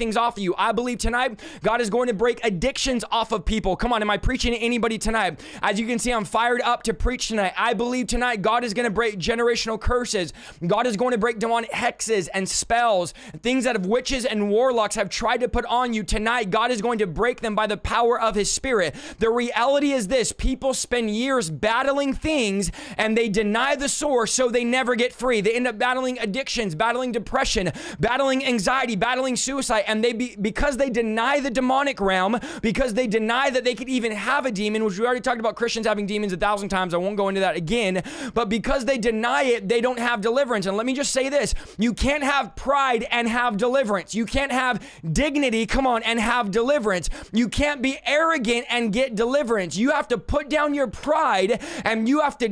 things off of you. I believe tonight God is going to break addictions off of people. Come on, am I preaching to anybody tonight? As you can see, I'm fired up to preach tonight. I believe tonight God is going to break generational curses. God is going to break demonic hexes and spells, things that witches and warlocks have tried to put on you. Tonight God is going to break them by the power of his spirit. The reality is this: people spend years battling things and they deny the source, so they never get free. They end up battling addictions, battling depression, battling anxiety, battling suicide, and because they deny the demonic realm, because they deny that they could even have a demon, which we already talked about Christians having demons 1,000 times. I won't go into that again, but because they deny it, they don't have deliverance. And let me just say this: you can't have pride and have deliverance. You can't have dignity, come on, and have deliverance. You can't be arrogant and get deliverance. You have to put down your pride, and you have to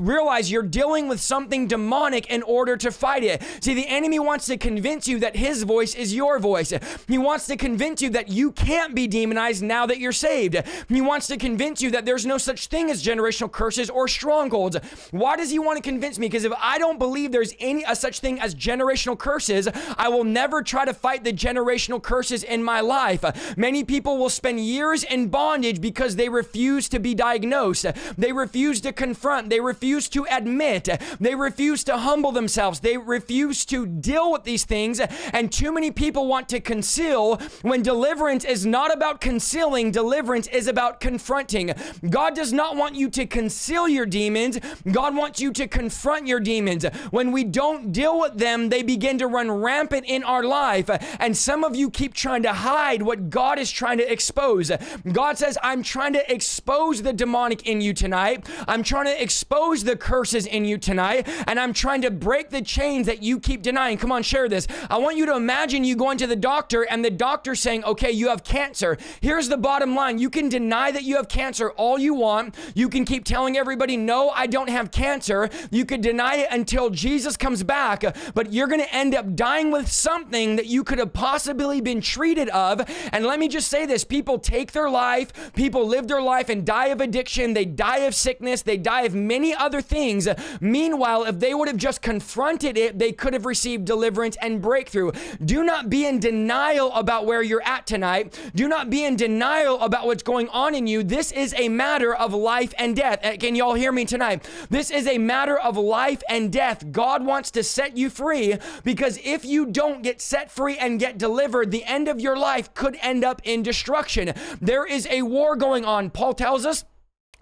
realize you're dealing with something demonic in order to fight it. See, the enemy wants to convince you that his voice is your voice. He wants to convince you that you can't be demonized now that you're saved. He wants to convince you that there's no such thing as generational curses or strongholds. Why does he want to convince me? Because if I don't believe there's any such thing as generational curses, I will never try to fight the generational curses in my life. Many people will spend years in bondage because they refuse to be diagnosed. They refuse to confront. They refuse to admit. They refuse to humble themselves. They refuse to deal with these things. And too many people want to conceal, when deliverance is not about concealing. Deliverance is about confronting. God does not want you to conceal your demons. God wants you to confront your demons. When we don't deal with them, they begin to run rampant in our life. And some of you keep trying to hide what God is trying to expose. God says, I'm trying to expose the demonic in you tonight. I'm trying to expose the curses in you tonight. And I'm trying to break the chains that you keep denying. Come on, share this. I want you to imagine you going to the doctor and the doctor saying, okay, you have cancer. Here's the bottom line. You can deny that you have cancer all you want. You can keep telling everybody, no, I don't have cancer. You could deny it until Jesus comes back, but you're going to end up dying with something that you could have possibly been treated of. And let me just say this: people take their life, people live their life and die of addiction, they die of sickness, they die of many other things. Meanwhile, if they would have just confronted it, they could have received deliverance and breakthrough. Do not be in denial about where you're at tonight. Do not be in denial about what's going on in you. This is a matter of life and death. Can y'all hear me tonight? This is a matter of life and death. God wants to set you free, because if you don't get set free and get delivered, the end of your life could end up in destruction. There is a war going on. Paul tells us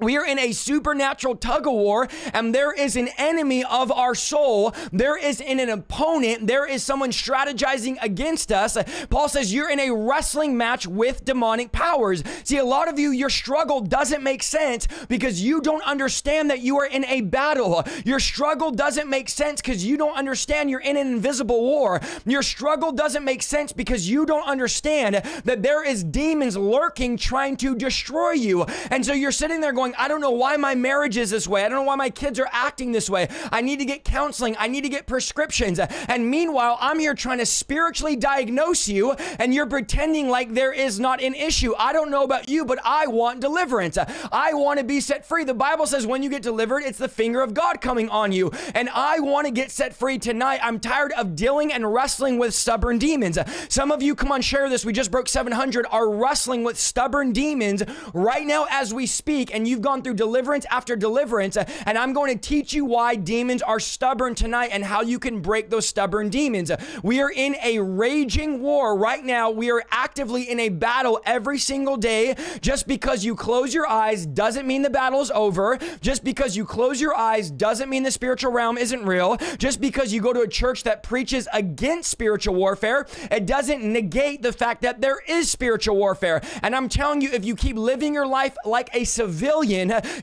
we are in a supernatural tug of war, and there is an enemy of our soul. There is an opponent. There is someone strategizing against us. Paul says you're in a wrestling match with demonic powers. See, a lot of you, your struggle doesn't make sense because you don't understand that you are in a battle. Your struggle doesn't make sense because you don't understand you're in an invisible war. Your struggle doesn't make sense because you don't understand that there is demons lurking trying to destroy you. And so you're sitting there going, I don't know why my marriage is this way. I don't know why my kids are acting this way. I need to get counseling. I need to get prescriptions. And meanwhile, I'm here trying to spiritually diagnose you, and you're pretending like there is not an issue. I don't know about you, but I want deliverance. I want to be set free. The Bible says when you get delivered, it's the finger of God coming on you. And I want to get set free tonight. I'm tired of dealing and wrestling with stubborn demons. Some of you, come on, share this. We just broke 700, are wrestling with stubborn demons right now as we speak, and you've gone through deliverance after deliverance, and I'm going to teach you why demons are stubborn tonight and how you can break those stubborn demons. We are in a raging war right now. We are actively in a battle every single day. Just because you close your eyes doesn't mean the battle's over. Just because you close your eyes doesn't mean the spiritual realm isn't real. Just because you go to a church that preaches against spiritual warfare, it doesn't negate the fact that there is spiritual warfare. And I'm telling you, if you keep living your life like a civilian,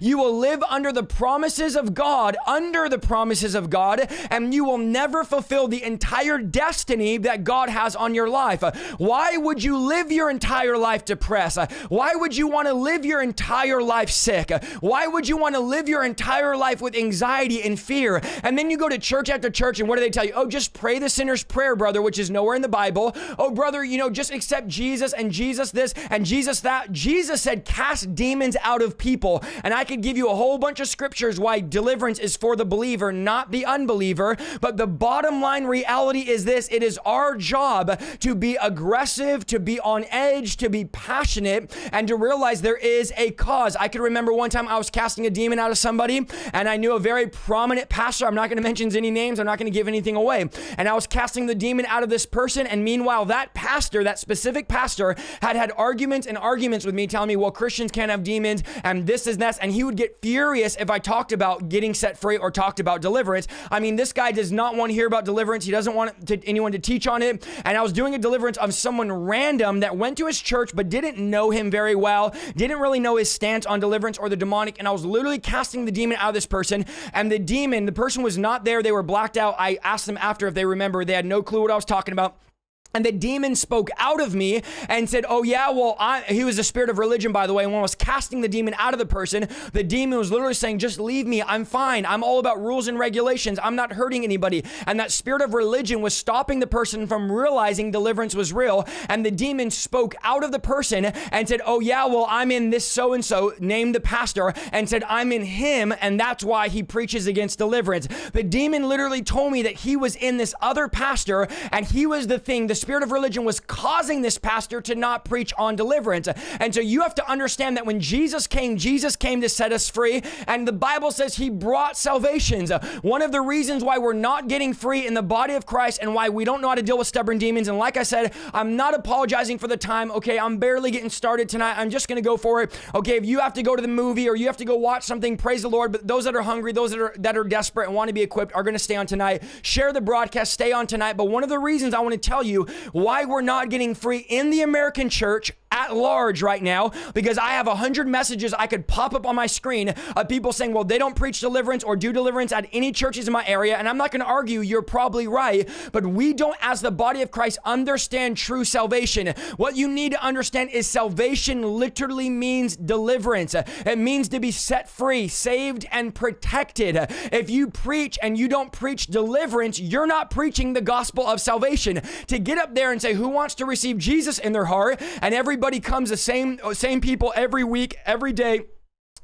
you will live under the promises of God, and you will never fulfill the entire destiny that God has on your life. Why would you live your entire life depressed? Why would you want to live your entire life sick? Why would you want to live your entire life with anxiety and fear? And then you go to church after church, and what do they tell you? Oh, just pray the sinner's prayer, brother, which is nowhere in the Bible. Oh, brother, you know, just accept Jesus, and Jesus this, and Jesus that. Jesus said, cast demons out of people. people. And I could give you a whole bunch of scriptures why deliverance is for the believer, not the unbeliever. But the bottom line reality is this: it is our job to be aggressive, to be on edge, to be passionate, and to realize there is a cause. I could remember one time I was casting a demon out of somebody, and I knew a very prominent pastor. I'm not going to mention any names. I'm not going to give anything away. And I was casting the demon out of this person, and meanwhile, that pastor, that specific pastor, had arguments and arguments with me, telling me, well, Christians can't have demons, and this is that, and he would get furious if I talked about getting set free or talked about deliverance. I mean, this guy does not want to hear about deliverance. He doesn't want anyone to teach on it. And I was doing a deliverance of someone random that went to his church but didn't know him very well, didn't really know his stance on deliverance or the demonic, and I was literally casting the demon out of this person, and the demon, the person was not there. They were blacked out. I asked them after if they remember. They had no clue what I was talking about. And the demon spoke out of me and said, oh yeah, well, he was a spirit of religion, by the way. And when I was casting the demon out of the person, the demon was literally saying, just leave me. I'm fine. I'm all about rules and regulations. I'm not hurting anybody. And that spirit of religion was stopping the person from realizing deliverance was real. And the demon spoke out of the person and said, oh yeah, well, I'm in this so-and-so, named the pastor, and said, I'm in him, and that's why he preaches against deliverance. The demon literally told me that he was in this other pastor, and he was the thing, the spirit of religion was causing this pastor to not preach on deliverance. And so you have to understand that when Jesus came to set us free, and the Bible says he brought salvations. One of the reasons why we're not getting free in the body of Christ and why we don't know how to deal with stubborn demons, and like I said, I'm not apologizing for the time. Okay, I'm barely getting started tonight. I'm just going to go for it. Okay, if you have to go to the movie or you have to go watch something, praise the Lord. But those that are hungry, those that are desperate and want to be equipped are going to stay on tonight. Share the broadcast, stay on tonight. But one of the reasons I want to tell you why we're not getting free in the American church at large right now, because I have 100 messages I could pop up on my screen of people saying, well, they don't preach deliverance or do deliverance at any churches in my area. And I'm not going to argue, you're probably right, but we don't, as the body of Christ, understand true salvation. What you need to understand is salvation literally means deliverance. It means to be set free, saved, and protected. If you preach and you don't preach deliverance, you're not preaching the gospel of salvation. To get up there and say, who wants to receive Jesus in their heart, and everybody comes, the same people every week, every day,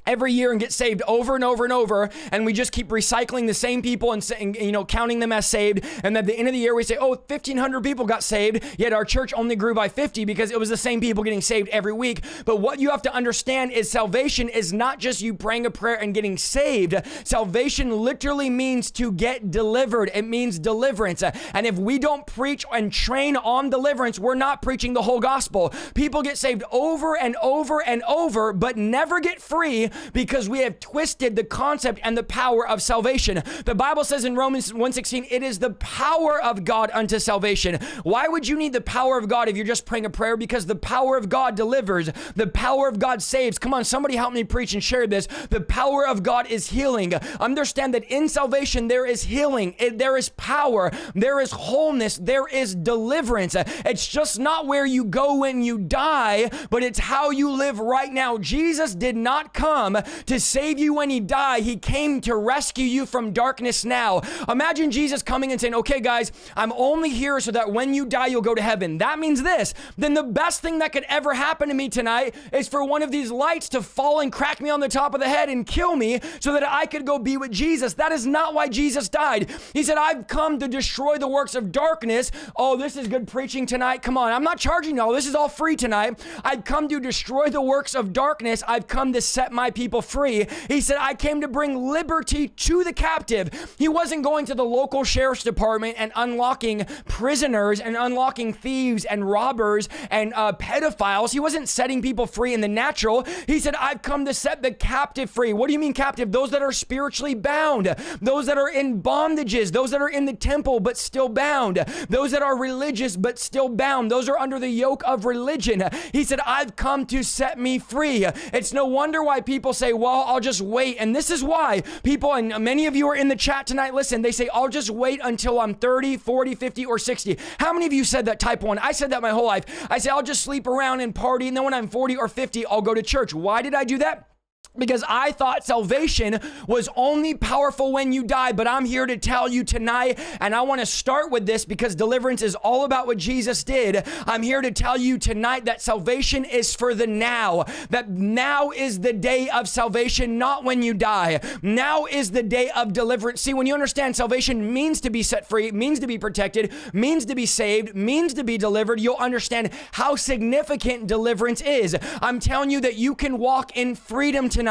every year, and get saved over and over and over, and we just keep recycling the same people and saying, you know, counting them as saved, and at the end of the year we say, oh, 1,500 people got saved, yet our church only grew by 50 because it was the same people getting saved every week. But what you have to understand is salvation is not just you praying a prayer and getting saved. Salvation literally means to get delivered. It means deliverance. And if we don't preach and train on deliverance, we're not preaching the whole gospel. People get saved over and over and over, but never get free, because we have twisted the concept and the power of salvation. The Bible says in Romans 1:16, it is the power of God unto salvation. Why would you need the power of God if you're just praying a prayer? Because the power of God delivers. The power of God saves. Come on, somebody help me preach and share this. The power of God is healing. Understand that in salvation, there is healing. There is power. There is wholeness. There is deliverance. It's just not where you go when you die, but it's how you live right now. Jesus did not come to save you when he died. He came to rescue you from darkness now. Imagine Jesus coming and saying, okay guys, I'm only here so that when you die, you'll go to heaven. That means this. Then the best thing that could ever happen to me tonight is for one of these lights to fall and crack me on the top of the head and kill me so that I could go be with Jesus. That is not why Jesus died. He said, I've come to destroy the works of darkness. Oh, this is good preaching tonight. Come on. I'm not charging y'all. This is all free tonight. I've come to destroy the works of darkness. I've come to set my people free. He said, I came to bring liberty to the captive. He wasn't going to the local sheriff's department and unlocking prisoners and unlocking thieves and robbers and pedophiles. He wasn't setting people free in the natural. He said, I've come to set the captive free. What do you mean captive? Those that are spiritually bound, those that are in bondages, those that are in the temple but still bound, those that are religious but still bound, those are under the yoke of religion. He said, I've come to set me free. It's no wonder why people say, well, I'll just wait. And this is why people, and many of you are in the chat tonight, listen, they say, I'll just wait until I'm 30, 40, 50, or 60. How many of you said that type one? I said that my whole life. I say, I'll just sleep around and party, and then when I'm 40 or 50, I'll go to church. Why did I do that? because I thought salvation was only powerful when you die, but I'm here to tell you tonight, and I want to start with this because deliverance is all about what Jesus did. I'm here to tell you tonight that salvation is for the now, that now is the day of salvation, not when you die. Now is the day of deliverance. See, when you understand salvation means to be set free, means to be protected, means to be saved, means to be delivered, you'll understand how significant deliverance is. I'm telling you that you can walk in freedom tonight.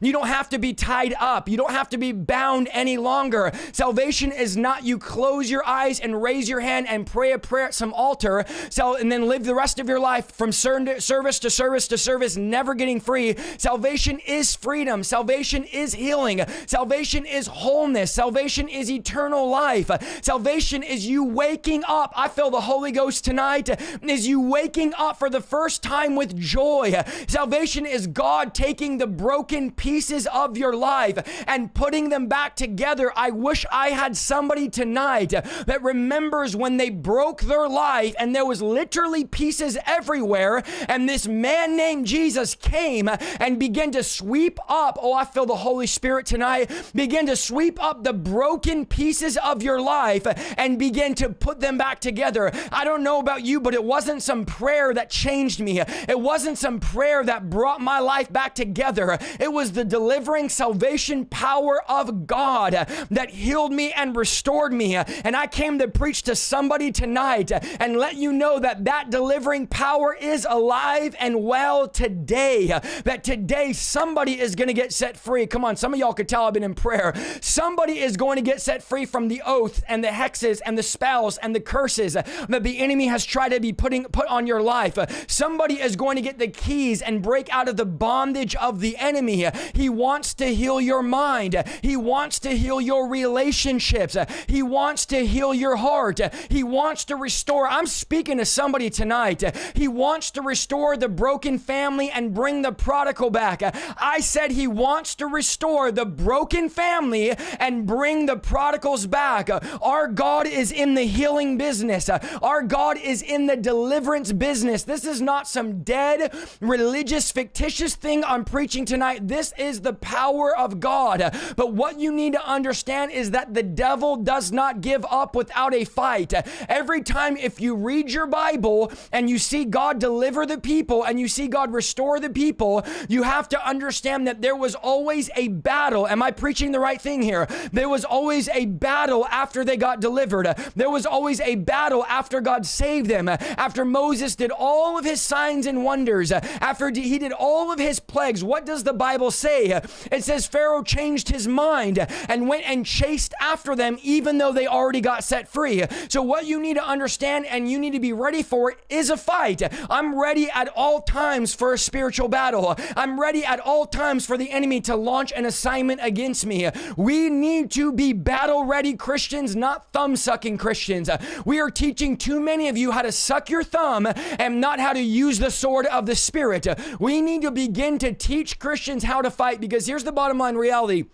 You don't have to be tied up. You don't have to be bound any longer. Salvation is not you close your eyes and raise your hand and pray a prayer at some altar and then live the rest of your life from service to service to service, never getting free. Salvation is freedom. Salvation is healing. Salvation is wholeness. Salvation is eternal life. Salvation is you waking up. I feel the Holy Ghost tonight. Is you waking up for the first time with joy. Salvation is God taking the broken pieces of your life and putting them back together. I wish I had somebody tonight that remembers when they broke their life and there was literally pieces everywhere, and this man named Jesus came and began to sweep up, oh, I feel the Holy Spirit tonight, began to sweep up the broken pieces of your life and begin to put them back together. I don't know about you, but it wasn't some prayer that changed me. It wasn't some prayer that brought my life back together. It was the delivering salvation power of God that healed me and restored me. And I came to preach to somebody tonight and let you know that that delivering power is alive and well today. That today somebody is going to get set free. Come on, some of y'all could tell I've been in prayer. Somebody is going to get set free from the oath and the hexes and the spells and the curses that the enemy has tried to be put on your life. Somebody is going to get the keys and break out of the bondage of the enemy. He wants to heal your mind. He wants to heal your relationships. He wants to heal your heart. He wants to restore. I'm speaking to somebody tonight. He wants to restore the broken family and bring the prodigal back. I said he wants to restore the broken family and bring the prodigals back. Our God is in the healing business. Our God is in the deliverance business. This is not some dead, religious, fictitious thing I'm preaching tonight. This is the power of God. But what you need to understand is that the devil does not give up without a fight. Every time if you read your Bible and you see God deliver the people and you see God restore the people, you have to understand that there was always a battle. Am I preaching the right thing here? There was always a battle after they got delivered. There was always a battle after God saved them. After Moses did all of his signs and wonders, after he did all of his plagues, what does the Bible say? It says Pharaoh changed his mind and went and chased after them even though they already got set free. So what you need to understand and you need to be ready for is a fight. I'm ready at all times for a spiritual battle. I'm ready at all times for the enemy to launch an assignment against me. We need to be battle ready Christians, not thumb sucking Christians. We are teaching too many of you how to suck your thumb and not how to use the sword of the Spirit. We need to begin to teach Christians how to fight, because here's the bottom line reality.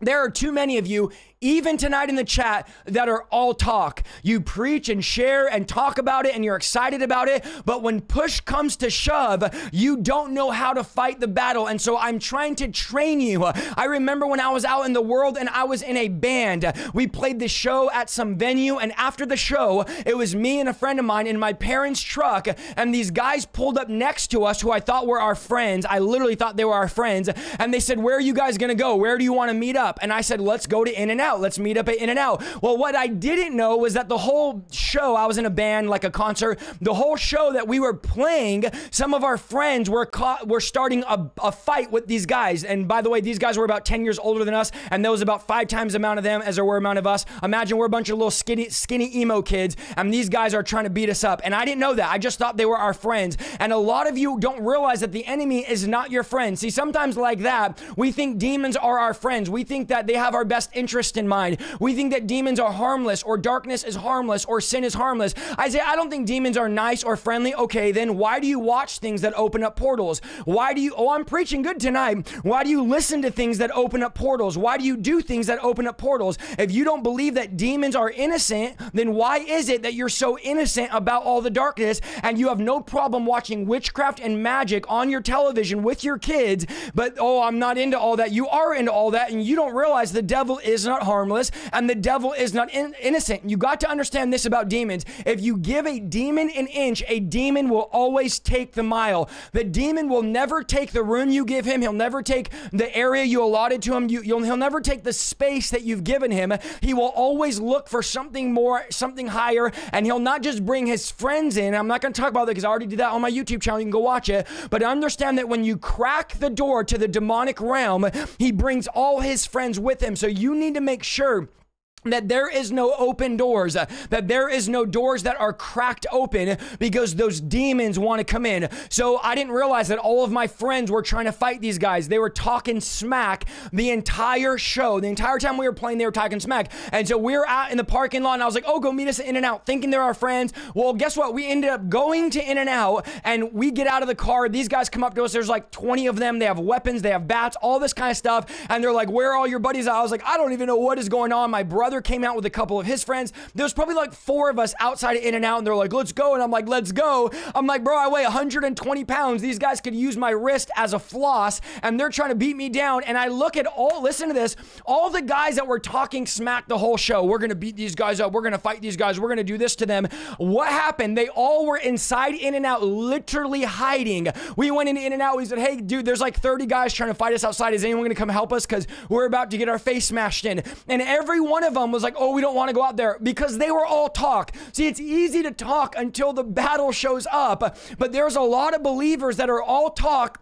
There are too many of you, even tonight in the chat, that are all talk. You preach and share and talk about it and you're excited about it, but when push comes to shove, you don't know how to fight the battle. And so I'm trying to train you. I remember when I was out in the world and I was in a band. We played this show at some venue, and after the show, it was me and a friend of mine in my parents' truck, and these guys pulled up next to us who I thought were our friends. I literally thought they were our friends, and they said, "Where are you guys gonna go? Where do you wanna meet up?" And I said, "Let's go to In-N-Out. Let's meet up at In-N-Out." Well, what I didn't know was that the whole show, I was in a band, like a concert, the whole show that we were playing, some of our friends were starting a fight with these guys. And by the way, these guys were about 10 years older than us, and there was about 5 times the amount of them as there were amount of us. Imagine we're a bunch of little skinny emo kids, and these guys are trying to beat us up. And I didn't know that. I just thought they were our friends. And a lot of you don't realize that the enemy is not your friend. See, sometimes like that, we think demons are our friends. We think that they have our best interest in in mind. We think that demons are harmless, or darkness is harmless, or sin is harmless. Isaiah, I don't think demons are nice or friendly. Okay, then why do you watch things that open up portals? Why do you, oh, I'm preaching good tonight. Why do you listen to things that open up portals? Why do you do things that open up portals? If you don't believe that demons are innocent, then why is it that you're so innocent about all the darkness and you have no problem watching witchcraft and magic on your television with your kids? But, oh, I'm not into all that. You are into all that, and you don't realize the devil is not harmless and the devil is not innocent. You got to understand this about demons. If you give a demon an inch, a demon will always take the mile. The demon will never take the room you give him. He'll never take the area you allotted to him. He'll never take the space that you've given him. He will always look for something more, something higher, and he'll not just bring his friends in. I'm not going to talk about that because I already did that on my YouTube channel. You can go watch it. But understand that when you crack the door to the demonic realm, he brings all his friends with him. So you need to make sure that there is no open doors, that there is no doors that are cracked open, because those demons want to come in. So I didn't realize that all of my friends were trying to fight these guys. They were talking smack the entire show. The entire time we were playing, they were talking smack. And so we were out in the parking lot, and I was like, oh, go meet us at In-N-Out, thinking they're our friends. Well, guess what? We ended up going to In-N-Out, and we get out of the car. These guys come up to us. There's like 20 of them. They have weapons. They have bats, all this kind of stuff. And they're like, where are all your buddies at? I was like, I don't even know what is going on. My brother came out with a couple of his friends. There's probably like 4 of us outside of In-N-Out, and they're like, let's go. And I'm like, let's go. I'm like, bro, I weigh 120 pounds. These guys could use my wrist as a floss, and they're trying to beat me down. And I look at all, listen to this, all the guys that were talking smack the whole show. We're going to beat these guys up. We're going to fight these guys. We're going to do this to them. What happened? They all were inside In-N-Out, literally hiding. We went into In-N-Out. We said, hey, dude, there's like 30 guys trying to fight us outside. Is anyone going to come help us? Because we're about to get our face smashed in. And every one of them was like, oh, we don't want to go out there, because they were all talk. See, it's easy to talk until the battle shows up, but there's a lot of believers that are all talk.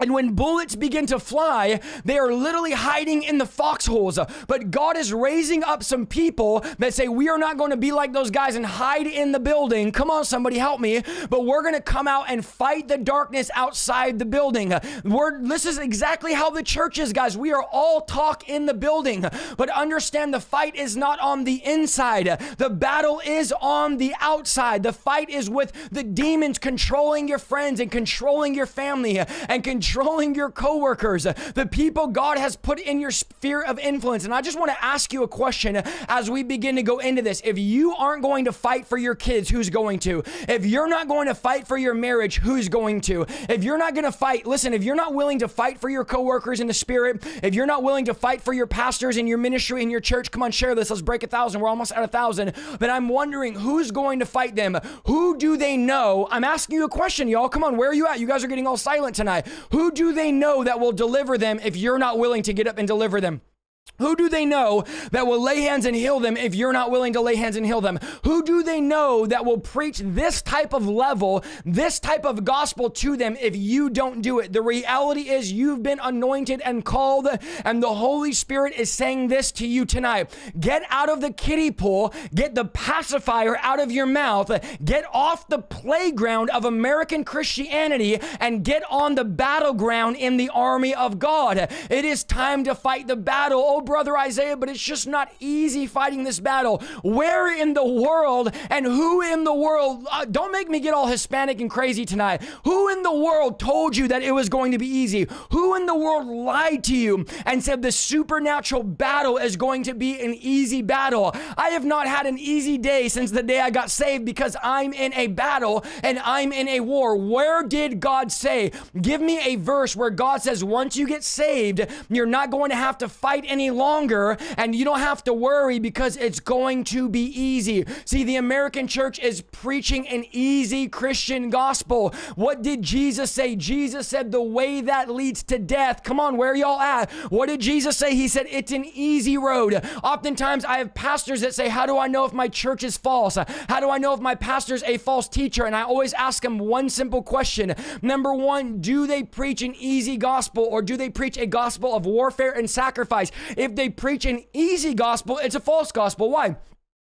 And when bullets begin to fly, they are literally hiding in the foxholes. But God is raising up some people that say, we are not going to be like those guys and hide in the building. Come on, somebody help me. But we're going to come out and fight the darkness outside the building. This is exactly how the church is, guys. We are all talk in the building. But understand, the fight is not on the inside. The battle is on the outside. The fight is with the demons controlling your friends and controlling your family and controlling your coworkers, the people God has put in your sphere of influence. And I just want to ask you a question as we begin to go into this. If you aren't going to fight for your kids, who's going to? If you're not going to fight for your marriage, who's going to? If you're not going to fight, listen, if you're not willing to fight for your coworkers in the spirit, if you're not willing to fight for your pastors in your ministry, in your church, come on, share this. Let's break 1,000. We're almost at 1,000. But I'm wondering, who's going to fight them? Who do they know? I'm asking you a question, y'all. Come on, where are you at? You guys are getting all silent tonight. Who do they know that will deliver them if you're not willing to get up and deliver them? Who do they know that will lay hands and heal them if you're not willing to lay hands and heal them? Who do they know that will preach this type of level, this type of gospel to them if you don't do it? The reality is you've been anointed and called, and the Holy Spirit is saying this to you tonight. Get out of the kiddie pool. Get the pacifier out of your mouth. Get off the playground of American Christianity and get on the battleground in the army of God. It is time to fight the battle. Oh, brother Isaiah, but it's just not easy fighting this battle. Where in the world and who in the world, don't make me get all Hispanic and crazy tonight. Who in the world told you that it was going to be easy? Who in the world lied to you and said the supernatural battle is going to be an easy battle? I have not had an easy day since the day I got saved, because I'm in a battle and I'm in a war. Where did God say? Give me a verse where God says once you get saved, you're not going to have to fight any longer, and you don't have to worry because it's going to be easy. See, the American church is preaching an easy Christian gospel. What did Jesus say? Jesus said the way that leads to death. Come on, where y'all at? What did Jesus say? He said it's an easy road. Oftentimes I have pastors that say, how do I know if my church is false? How do I know if my pastor's a false teacher? And I always ask them one simple question. Number one, do they preach an easy gospel, or do they preach a gospel of warfare and sacrifice? If they preach an easy gospel, it's a false gospel. Why?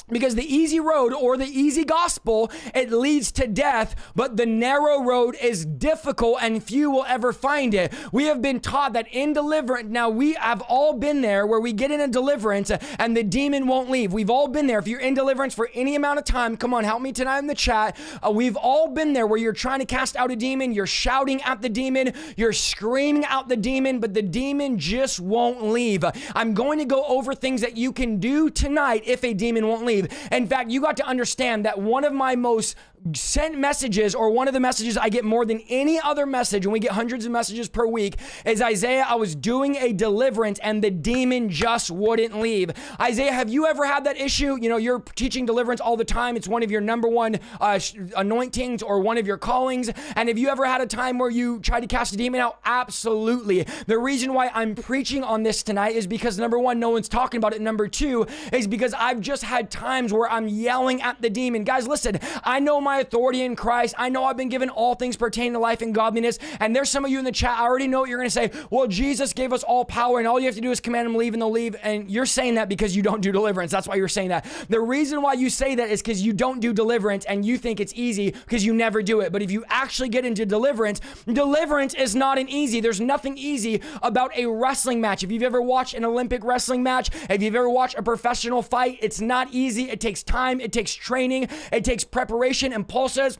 Because the easy road or the easy gospel, it leads to death, but the narrow road is difficult and few will ever find it. We have been taught that in deliverance, now we have all been there where we get into deliverance and the demon won't leave. We've all been there. If you're in deliverance for any amount of time, come on, help me tonight in the chat. We've all been there where you're trying to cast out a demon, you're shouting at the demon, you're screaming out the demon, but the demon just won't leave. I'm going to go over things that you can do tonight if a demon won't leave. In fact, you got to understand that one of my most sent messages, or one of the messages I get more than any other message, and we get hundreds of messages per week, is Isaiah, I was doing a deliverance and the demon just wouldn't leave. Isaiah, have you ever had that issue? You know, you're teaching deliverance all the time. It's one of your number one anointings or one of your callings. And have you ever had a time where you tried to cast a demon out? Absolutely. The reason why I'm preaching on this tonight is because, number one, no one's talking about it. Number two is because I've just had times where I'm yelling at the demon. Guys, listen, I know my authority in Christ. I know I've been given all things pertaining to life and godliness, and there's some of you in the chat, I already know what you're going to say. Well, Jesus gave us all power, and all you have to do is command them to leave, and they'll leave. And you're saying that because you don't do deliverance. That's why you're saying that. The reason why you say that is because you don't do deliverance, and you think it's easy because you never do it. But if you actually get into deliverance, deliverance is not an easy. There's nothing easy about a wrestling match. If you've ever watched an Olympic wrestling match, if you've ever watched a professional fight, it's not easy. It takes time. It takes training. It takes preparation. And Paul says,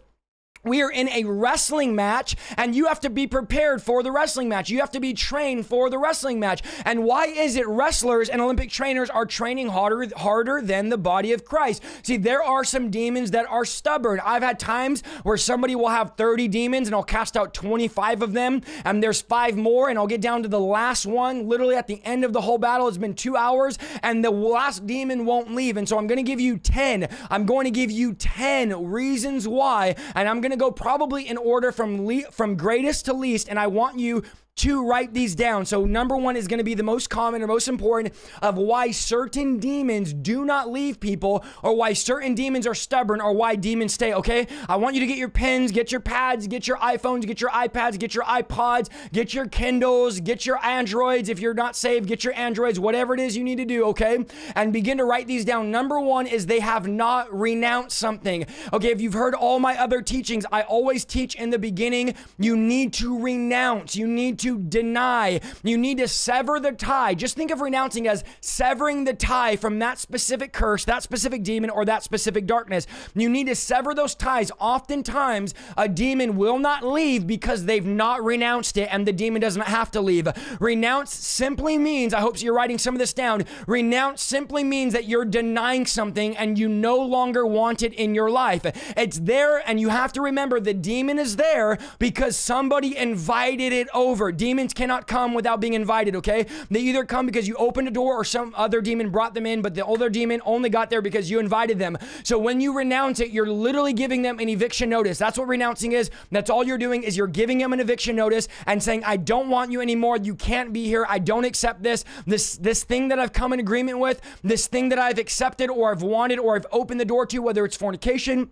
we are in a wrestling match, and you have to be prepared for the wrestling match. You have to be trained for the wrestling match. And why is it wrestlers and Olympic trainers are training harder than the body of Christ? See, there are some demons that are stubborn. I've had times where somebody will have 30 demons, and I'll cast out 25 of them, and there's 5 more, and I'll get down to the last one. Literally at the end of the whole battle, it's been 2 hours, and the last demon won't leave. And so I'm going to give you 10. I'm going to give you 10 reasons why, and I'm going to go probably in order from greatest to least, and I want you to write these down. So number one is going to be the most common or most important of why certain demons do not leave people, or why certain demons are stubborn, or why demons stay, okay? I want you to get your pens, get your pads, get your iPhones, get your iPads, get your iPods, get your Kindles, get your Androids. If you're not saved, get your Androids, whatever it is you need to do, okay? And begin to write these down. Number one is they have not renounced something. Okay, if you've heard all my other teachings, I always teach in the beginning, you need to renounce, you need to deny, you need to sever the tie. Just think of renouncing as severing the tie from that specific curse, that specific demon, or that specific darkness. You need to sever those ties. Oftentimes, a demon will not leave because they've not renounced it, and the demon doesn't have to leave. Renounce simply means, I hope you're writing some of this down, renounce simply means that you're denying something and you no longer want it in your life. It's there, and you have to remember the demon is there because somebody invited it over. Demons cannot come without being invited, okay? They either come because you opened a door or some other demon brought them in, but the other demon only got there because you invited them. So when you renounce it, you're literally giving them an eviction notice. That's what renouncing is. That's all you're doing is you're giving them an eviction notice and saying, I don't want you anymore. You can't be here. I don't accept this. This thing that I've come in agreement with, this thing that I've accepted or I've wanted or I've opened the door to, whether it's fornication,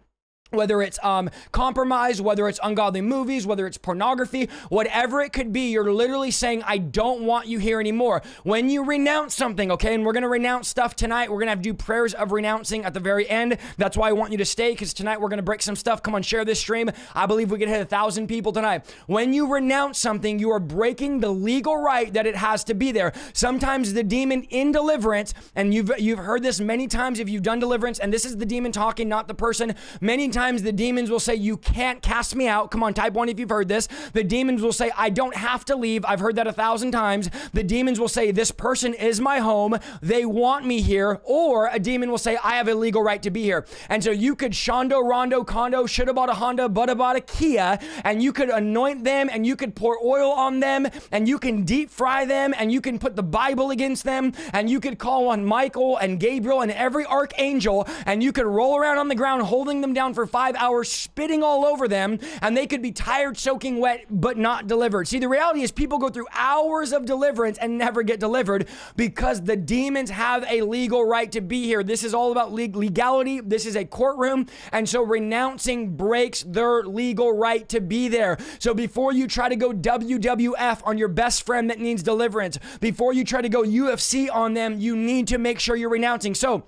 whether it's compromise, whether it's ungodly movies, whether it's pornography, whatever it could be, you're literally saying, I don't want you here anymore. When you renounce something, okay, and we're going to renounce stuff tonight. We're going to have to do prayers of renouncing at the very end. That's why I want you to stay, because tonight we're going to break some stuff. Come on, share this stream. I believe we could hit 1,000 people tonight. When you renounce something, you are breaking the legal right that it has to be there. Sometimes the demon in deliverance, and you've heard this many times if you've done deliverance, and this is the demon talking, not the person. Many times the demons will say, you can't cast me out. Come on, type 1 if you've heard this. The demons will say, I don't have to leave. I've heard that 1,000 times. The demons will say, this person is my home. They want me here. Or a demon will say, I have a legal right to be here. And so you could shondo, rondo, condo, shoulda bought a Honda, butta bought a Kia, and you could anoint them, and you could pour oil on them, and you can deep fry them, and you can put the Bible against them, and you could call on Michael and Gabriel and every archangel, and you could roll around on the ground holding them down for 5 hours, spitting all over them, and they could be tired, soaking wet, but not delivered. See, the reality is people go through hours of deliverance and never get delivered because the demons have a legal right to be here. This is all about legality. This is a courtroom, and so renouncing breaks their legal right to be there. So before you try to go WWF on your best friend that needs deliverance, before you try to go UFC on them, you need to make sure you're renouncing. So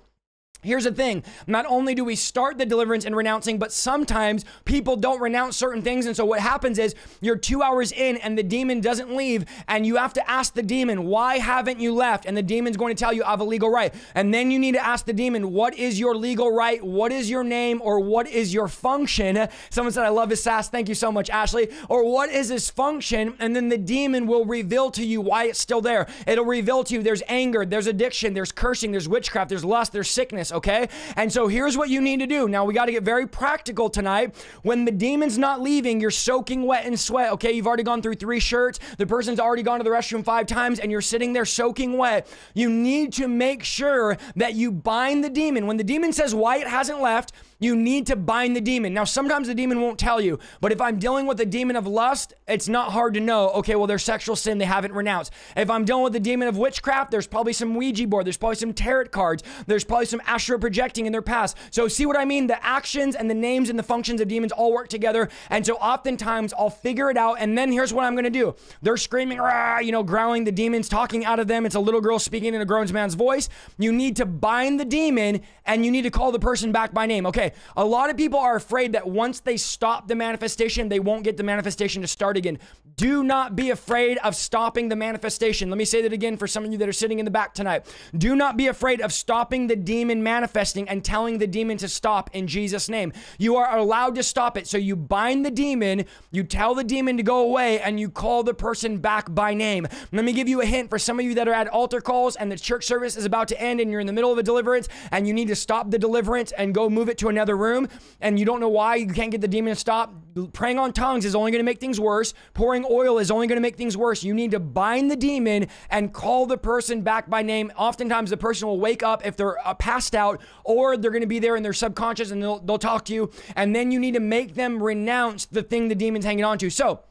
Here's the thing, not only do we start the deliverance in renouncing, but sometimes people don't renounce certain things. And so what happens is you're 2 hours in and the demon doesn't leave, and you have to ask the demon, why haven't you left? And the demon's going to tell you, I have a legal right. And then you need to ask the demon, what is your legal right? What is your name? Or what is your function? Someone said, I love his sass. Thank you so much, Ashley. Or what is his function? And then the demon will reveal to you why it's still there. It'll reveal to you there's anger, there's addiction, there's cursing, there's witchcraft, there's lust, there's sickness. Okay, and so here's what you need to do. Now we got to get very practical tonight. When the demon's not leaving, you're soaking wet in sweat. Okay, you've already gone through 3 shirts. The person's already gone to the restroom 5 times, and you're sitting there soaking wet. You need to make sure that you bind the demon. When the demon says why it hasn't left, you need to bind the demon. Now, sometimes the demon won't tell you, but if I'm dealing with the demon of lust, it's not hard to know, okay, well, there's sexual sin they haven't renounced. If I'm dealing with the demon of witchcraft, there's probably some Ouija board, there's probably some tarot cards, there's probably some astral projecting in their past. So see what I mean? The actions and the names and the functions of demons all work together, and so oftentimes I'll figure it out, and then here's what I'm gonna do. They're screaming, rah, you know, growling, the demon's talking out of them. It's a little girl speaking in a grown man's voice. You need to bind the demon, and you need to call the person back by name, okay? A lot of people are afraid that once they stop the manifestation, they won't get the manifestation to start again. Do not be afraid of stopping the manifestation. Let me say that again for some of you that are sitting in the back tonight. Do not be afraid of stopping the demon manifesting and telling the demon to stop in Jesus' name. You are allowed to stop it. So you bind the demon, you tell the demon to go away, and you call the person back by name. Let me give you a hint for some of you that are at altar calls and the church service is about to end and you're in the middle of a deliverance and you need to stop the deliverance and go move it to another room, and you don't know why you can't get the demon to stop. Praying on tongues is only going to make things worse. Pouring oil is only going to make things worse. You need to bind the demon and call the person back by name. Oftentimes the person will wake up if they're passed out, or they're going to be there in their subconscious, and they'll talk to you, and then you need to make them renounce the thing the demon's hanging on to. So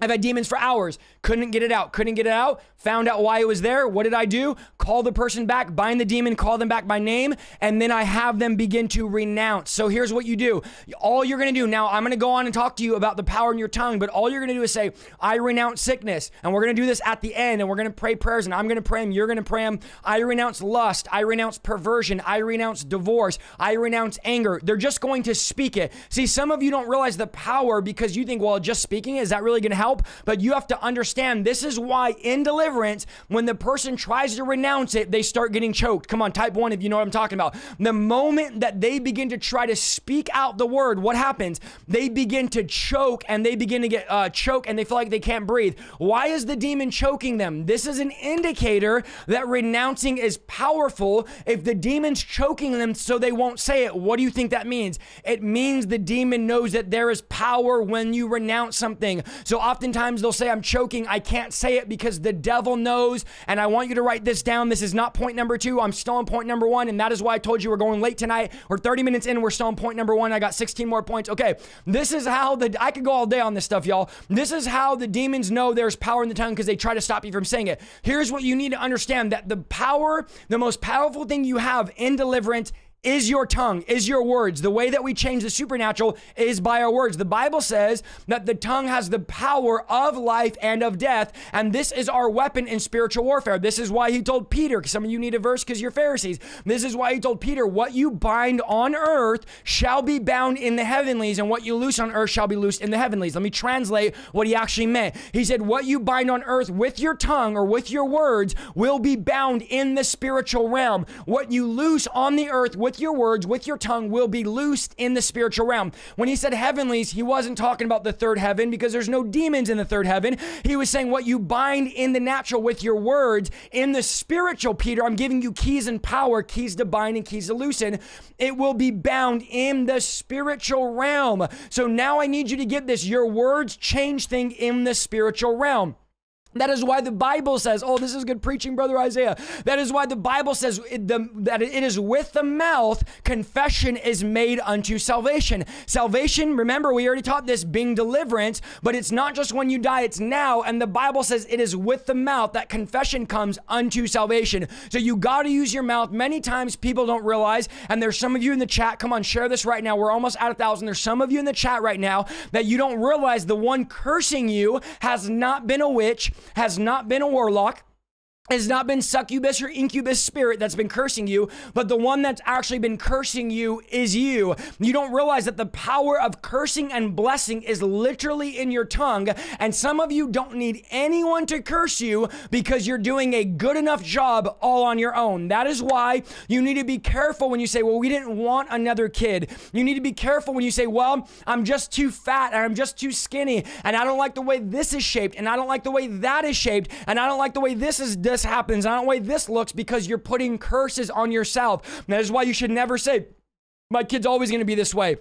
I've had demons for hours, couldn't get it out, found out why it was there. What did I do? Call the person back, bind the demon, call them back by name, and then I have them begin to renounce. So here's what you do. All you're going to do, now I'm going to go on and talk to you about the power in your tongue, but all you're going to do is say, I renounce sickness, and we're going to do this at the end, and we're going to pray prayers, and I'm going to pray them, you're going to pray them. I renounce lust, I renounce perversion, I renounce divorce, I renounce anger. They're just going to speak it. See, some of you don't realize the power because you think, well, just speaking, is that really going to help? But you have to understand, this is why in deliverance, when the person tries to renounce it, they start getting choked. Come on, type 1 if you know what I'm talking about. The moment that they begin to try to speak out the word, what happens? They begin to choke, and they begin to get choked, and they feel like they can't breathe. Why is the demon choking them? This is an indicator that renouncing is powerful. If the demon's choking them so they won't say it, what do you think that means? It means the demon knows that there is power when you renounce something. So oftentimes they'll say, I'm choking, I can't say it, because the devil knows. And I want you to write this down. This is not point number 2. I'm still on point number 1. And that is why I told you we're going late tonight. We're 30 minutes in. We're still on point number 1. I got 16 more points. Okay. This is how I could go all day on this stuff, y'all. This is how the demons know there's power in the tongue, because they try to stop you from saying it. Here's what you need to understand, that the power, the most powerful thing you have in deliverance is your tongue, is your words. The way that we change the supernatural is by our words. The Bible says that the tongue has the power of life and of death, and this is our weapon in spiritual warfare. This is why he told Peter, some of you need a verse because you're Pharisees. This is why he told Peter, what you bind on earth shall be bound in the heavenlies, and what you loose on earth shall be loosed in the heavenlies. Let me translate what he actually meant. He said, what you bind on earth with your tongue or with your words will be bound in the spiritual realm. What you loose on the earth with your words, with your tongue, will be loosed in the spiritual realm. When he said heavenlies, he wasn't talking about the third heaven, because there's no demons in the third heaven. He was saying what you bind in the natural with your words in the spiritual. Peter, I'm giving you keys and power, keys to bind and keys to loosen. It will be bound in the spiritual realm. So now I need you to get this. Your words change things in the spiritual realm. That is why the Bible says, oh, this is good preaching, Brother Isaiah. That is why the Bible says that it is with the mouth confession is made unto salvation. Salvation, remember, we already taught this being deliverance, but it's not just when you die, it's now. And the Bible says it is with the mouth that confession comes unto salvation. So you got to use your mouth. Many times people don't realize, and there's some of you in the chat, come on, share this right now. We're almost at 1,000. There's some of you in the chat right now that you don't realize the one cursing you has not been a witch, has not been a warlock, It's not been succubus or incubus spirit that's been cursing you, but the one that's actually been cursing you is you. You don't realize that the power of cursing and blessing is literally in your tongue, and some of you don't need anyone to curse you because you're doing a good enough job all on your own. That is why you need to be careful when you say, well, we didn't want another kid. You need to be careful when you say, well, I'm just too fat, and I'm just too skinny, and I don't like the way this is shaped, and I don't like the way that is shaped, and I don't like the way this is done. This happens. I don't know the way this looks, because you're putting curses on yourself. And that is why you should never say, my kid's always going to be this way.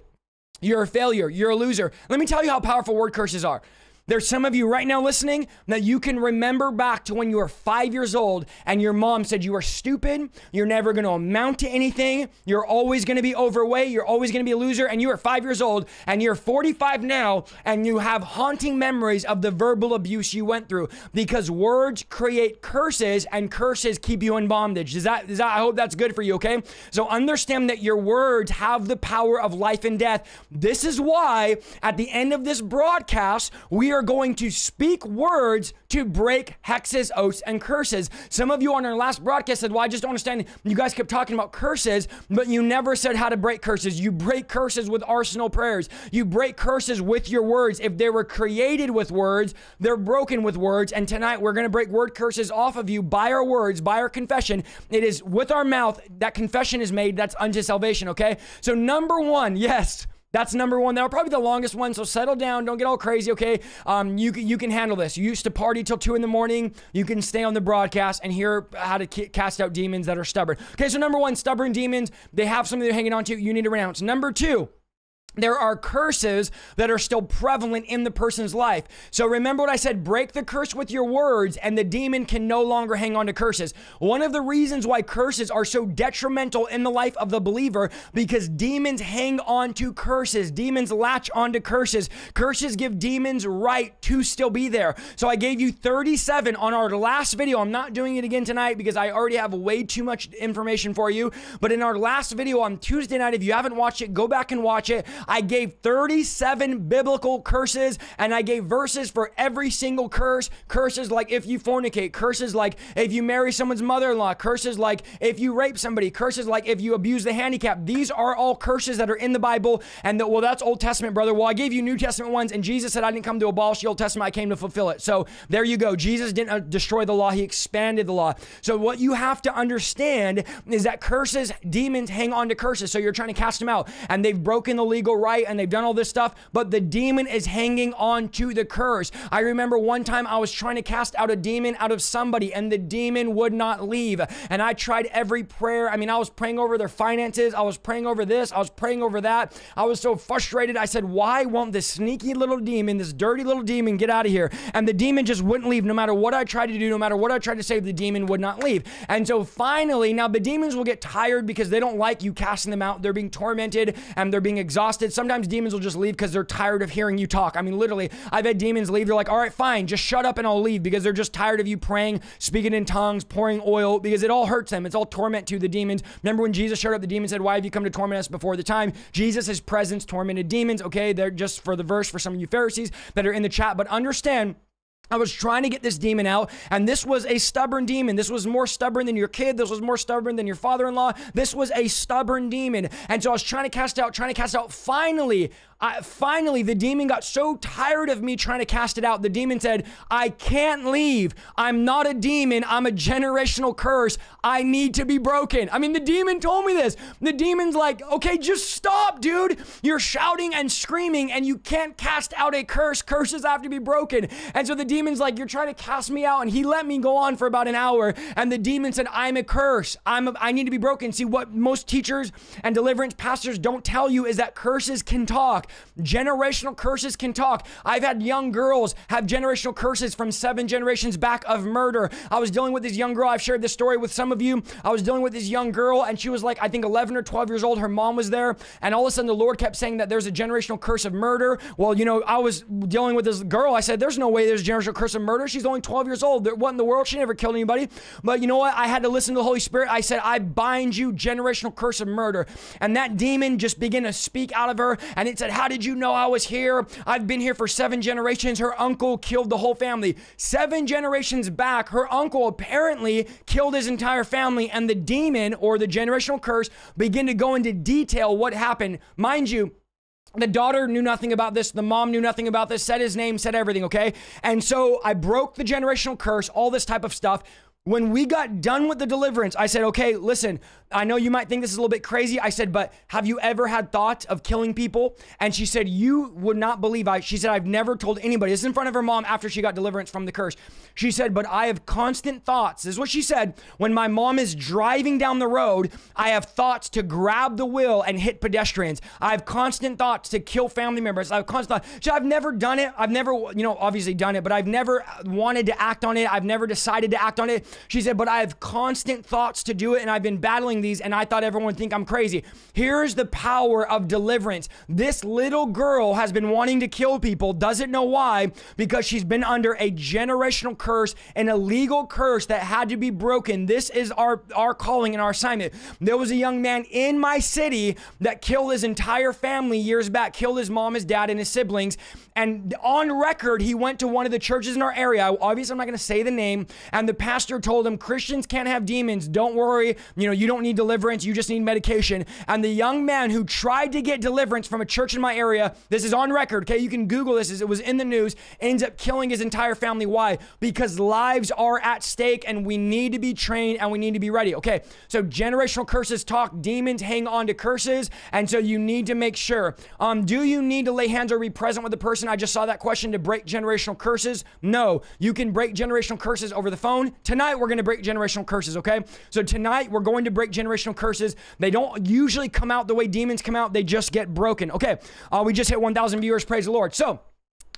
You're a failure. You're a loser. Let me tell you how powerful word curses are. There's some of you right now listening that you can remember back to when you were 5 years old and your mom said you are stupid, you're never going to amount to anything, you're always going to be overweight, you're always going to be a loser, and you were 5 years old and you're 45 now and you have haunting memories of the verbal abuse you went through, because words create curses and curses keep you in bondage. I hope that's good for you, okay? So understand that your words have the power of life and death. This is why at the end of this broadcast, we are going to speak words to break hexes, oaths, and curses. Some of you on our last broadcast said, well, I just don't understand. You guys kept talking about curses, but you never said how to break curses. You break curses with arsenal prayers. You break curses with your words. If they were created with words, they're broken with words. And tonight we're going to break word curses off of you by our words, by our confession. It is with our mouth that confession is made. That's unto salvation, okay? So number one, yes. That's number one. That was probably the longest one, so settle down. Don't get all crazy, okay? You can handle this. You used to party till 2 in the morning. You can stay on the broadcast and hear how to cast out demons that are stubborn. Okay, so number one, stubborn demons. They have something they're hanging on to. You need to renounce. Number two, there are curses that are still prevalent in the person's life. So remember what I said, break the curse with your words and the demon can no longer hang on to curses. One of the reasons why curses are so detrimental in the life of the believer, because demons hang on to curses. Demons latch onto curses. Curses give demons right to still be there. So I gave you 37 on our last video. I'm not doing it again tonight because I already have way too much information for you. But in our last video on Tuesday night, if you haven't watched it, go back and watch it. I gave 37 biblical curses, and I gave verses for every single curse. Curses like if you fornicate, curses like if you marry someone's mother-in-law, curses like if you rape somebody, curses like if you abuse the handicapped. These are all curses that are in the Bible, and well, that's Old Testament, brother. Well, I gave you New Testament ones, and Jesus said, I didn't come to abolish the Old Testament, I came to fulfill it. So there you go. Jesus didn't destroy the law, he expanded the law. So what you have to understand is that curses, demons hang on to curses. So you're trying to cast them out, and they've broken the legal right, and they've done all this stuff, but the demon is hanging on to the curse. I remember one time I was trying to cast out a demon out of somebody, and the demon would not leave, and I tried every prayer. I mean, I was praying over their finances, I was praying over this, I was praying over that. I was so frustrated. I said, why won't this sneaky little demon, this dirty little demon, get out of here? And the demon just wouldn't leave. No matter what I tried to do, no matter what I tried to say, the demon would not leave. And so finally, now the demons will get tired because they don't like you casting them out. They're being tormented and they're being exhausted. Sometimes demons will just leave because they're tired of hearing you talk. I mean, literally, I've had demons leave. They're like, all right, fine, just shut up and I'll leave, because they're just tired of you praying, speaking in tongues, pouring oil, because it all hurts them. It's all torment to the demons. Remember when Jesus showed up, the demon said, why have you come to torment us before the time? Jesus' presence tormented demons. Okay, they're just for the verse for some of you Pharisees that are in the chat, but understand, I was trying to get this demon out, and this was a stubborn demon. This was more stubborn than your kid. This was more stubborn than your father-in-law. This was a stubborn demon. And so I was trying to cast out. Finally, the demon got so tired of me trying to cast it out. The demon said, I can't leave. I'm not a demon. I'm a generational curse. I need to be broken. I mean, the demon told me this. The demon's like, okay, just stop, dude. You're shouting and screaming and you can't cast out a curse. Curses have to be broken. And so the demon's like, you're trying to cast me out. And he let me go on for about an hour. And the demon said, I'm a curse. I need to be broken. See, what most teachers and deliverance pastors don't tell you is that curses can talk. Generational curses can talk. I've had young girls have generational curses from 7 generations back of murder. I was dealing with this young girl. I've shared this story with some of you. I was dealing with this young girl, and she was like, I think 11 or 12 years old. Her mom was there, and all of a sudden the Lord kept saying that there's a generational curse of murder. Well, you know, I was dealing with this girl. I said, there's no way there's a generational challenged her curse of murder. She's only 12 years old. What in the world? She never killed anybody. But you know what? I had to listen to the Holy Spirit. I said, I bind you, generational curse of murder. And that demon just began to speak out of her. And it said, how did you know I was here? I've been here for 7 generations. Her uncle killed the whole family. 7 generations back, her uncle apparently killed his entire family. And the demon or the generational curse began to go into detail what happened. Mind you, the daughter knew nothing about this. The mom knew nothing about this, said his name, said everything, okay? And so I broke the generational curse, all this type of stuff. When we got done with the deliverance, I said, okay, listen, I know you might think this is a little bit crazy. I said, but have you ever had thoughts of killing people? And she said, you would not believe. She said, I've never told anybody. This is in front of her mom after she got deliverance from the curse. She said, but I have constant thoughts. This is what she said. When my mom is driving down the road, I have thoughts to grab the wheel and hit pedestrians. I have constant thoughts to kill family members. I have constant thoughts. I've never done it. I've never, you know, obviously done it, but I've never wanted to act on it. I've never decided to act on it. She said, but I have constant thoughts to do it, and I've been battling these, and I thought everyone would think I'm crazy. Here's the power of deliverance. This little girl has been wanting to kill people, doesn't know why, because she's been under a generational curse, an illegal curse that had to be broken. This is our calling and our assignment. There was a young man in my city that killed his entire family years back, killed his mom, his dad, and his siblings, and on record, he went to one of the churches in our area. Obviously, I'm not going to say the name, and the pastor told him, Christians can't have demons. Don't worry. You know, you don't need deliverance. You just need medication. And the young man who tried to get deliverance from a church in my area, this is on record, okay? You can Google this. It was in the news, ends up killing his entire family. Why? Because lives are at stake and we need to be trained and we need to be ready. Okay, so generational curses talk. Demons hang on to curses. And so you need to make sure. Do you need to lay hands or be present with the person? I just saw that question to break generational curses. No, you can break generational curses over the phone. Tonight, we're going to break generational curses, okay? So tonight, we're going to break generational curses. They don't usually come out the way demons come out. They just get broken, okay? We just hit 1,000 viewers. Praise the Lord. So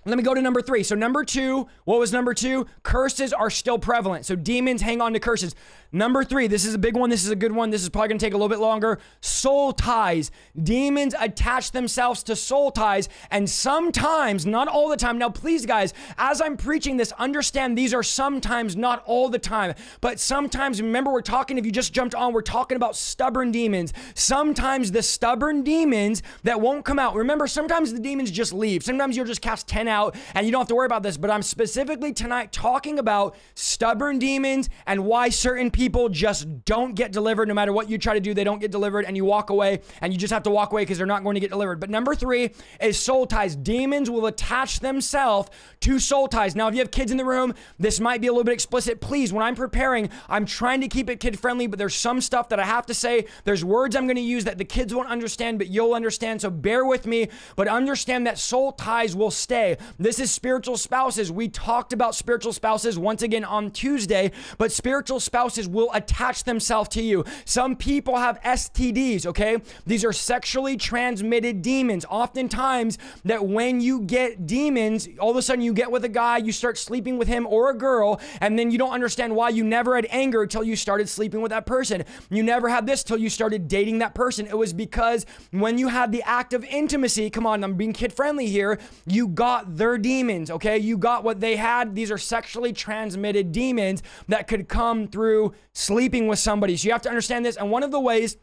let me go to number 3. So number 2, what was number 2? Curses are still prevalent. So demons hang on to curses. Number 3, this is a big one. This is a good one. This is probably going to take a little bit longer. Soul ties. Demons attach themselves to soul ties. And sometimes, not all the time. Now, please, guys, as I'm preaching this, understand these are sometimes, not all the time. But sometimes, remember, we're talking, if you just jumped on, we're talking about stubborn demons. Sometimes the stubborn demons that won't come out. Remember, sometimes the demons just leave. Sometimes you'll just cast 10 out. And you don't have to worry about this, but I'm specifically tonight talking about stubborn demons and why certain people just don't get delivered. No matter what you try to do, they don't get delivered, and you walk away, and you just have to walk away because they're not going to get delivered. But number 3 is soul ties. Demons will attach themselves to soul ties. Now, if you have kids in the room, this might be a little bit explicit. Please, when I'm preparing, I'm trying to keep it kid friendly, but there's some stuff that I have to say. There's words I'm going to use that the kids won't understand, but you'll understand. So bear with me, but understand that soul ties will stay. This is spiritual spouses. We talked about spiritual spouses once again on Tuesday, but spiritual spouses will attach themselves to you. Some people have STDs, okay? These are sexually transmitted demons. Oftentimes, that when you get demons, all of a sudden you get with a guy, you start sleeping with him or a girl, and then you don't understand why you never had anger until you started sleeping with that person. You never had this till you started dating that person. It was because when you had the act of intimacy, come on, I'm being kid friendly here, you got their demons, okay? You got what they had. These are sexually transmitted demons that could come through sleeping with somebody. So you have to understand this. And one of the ways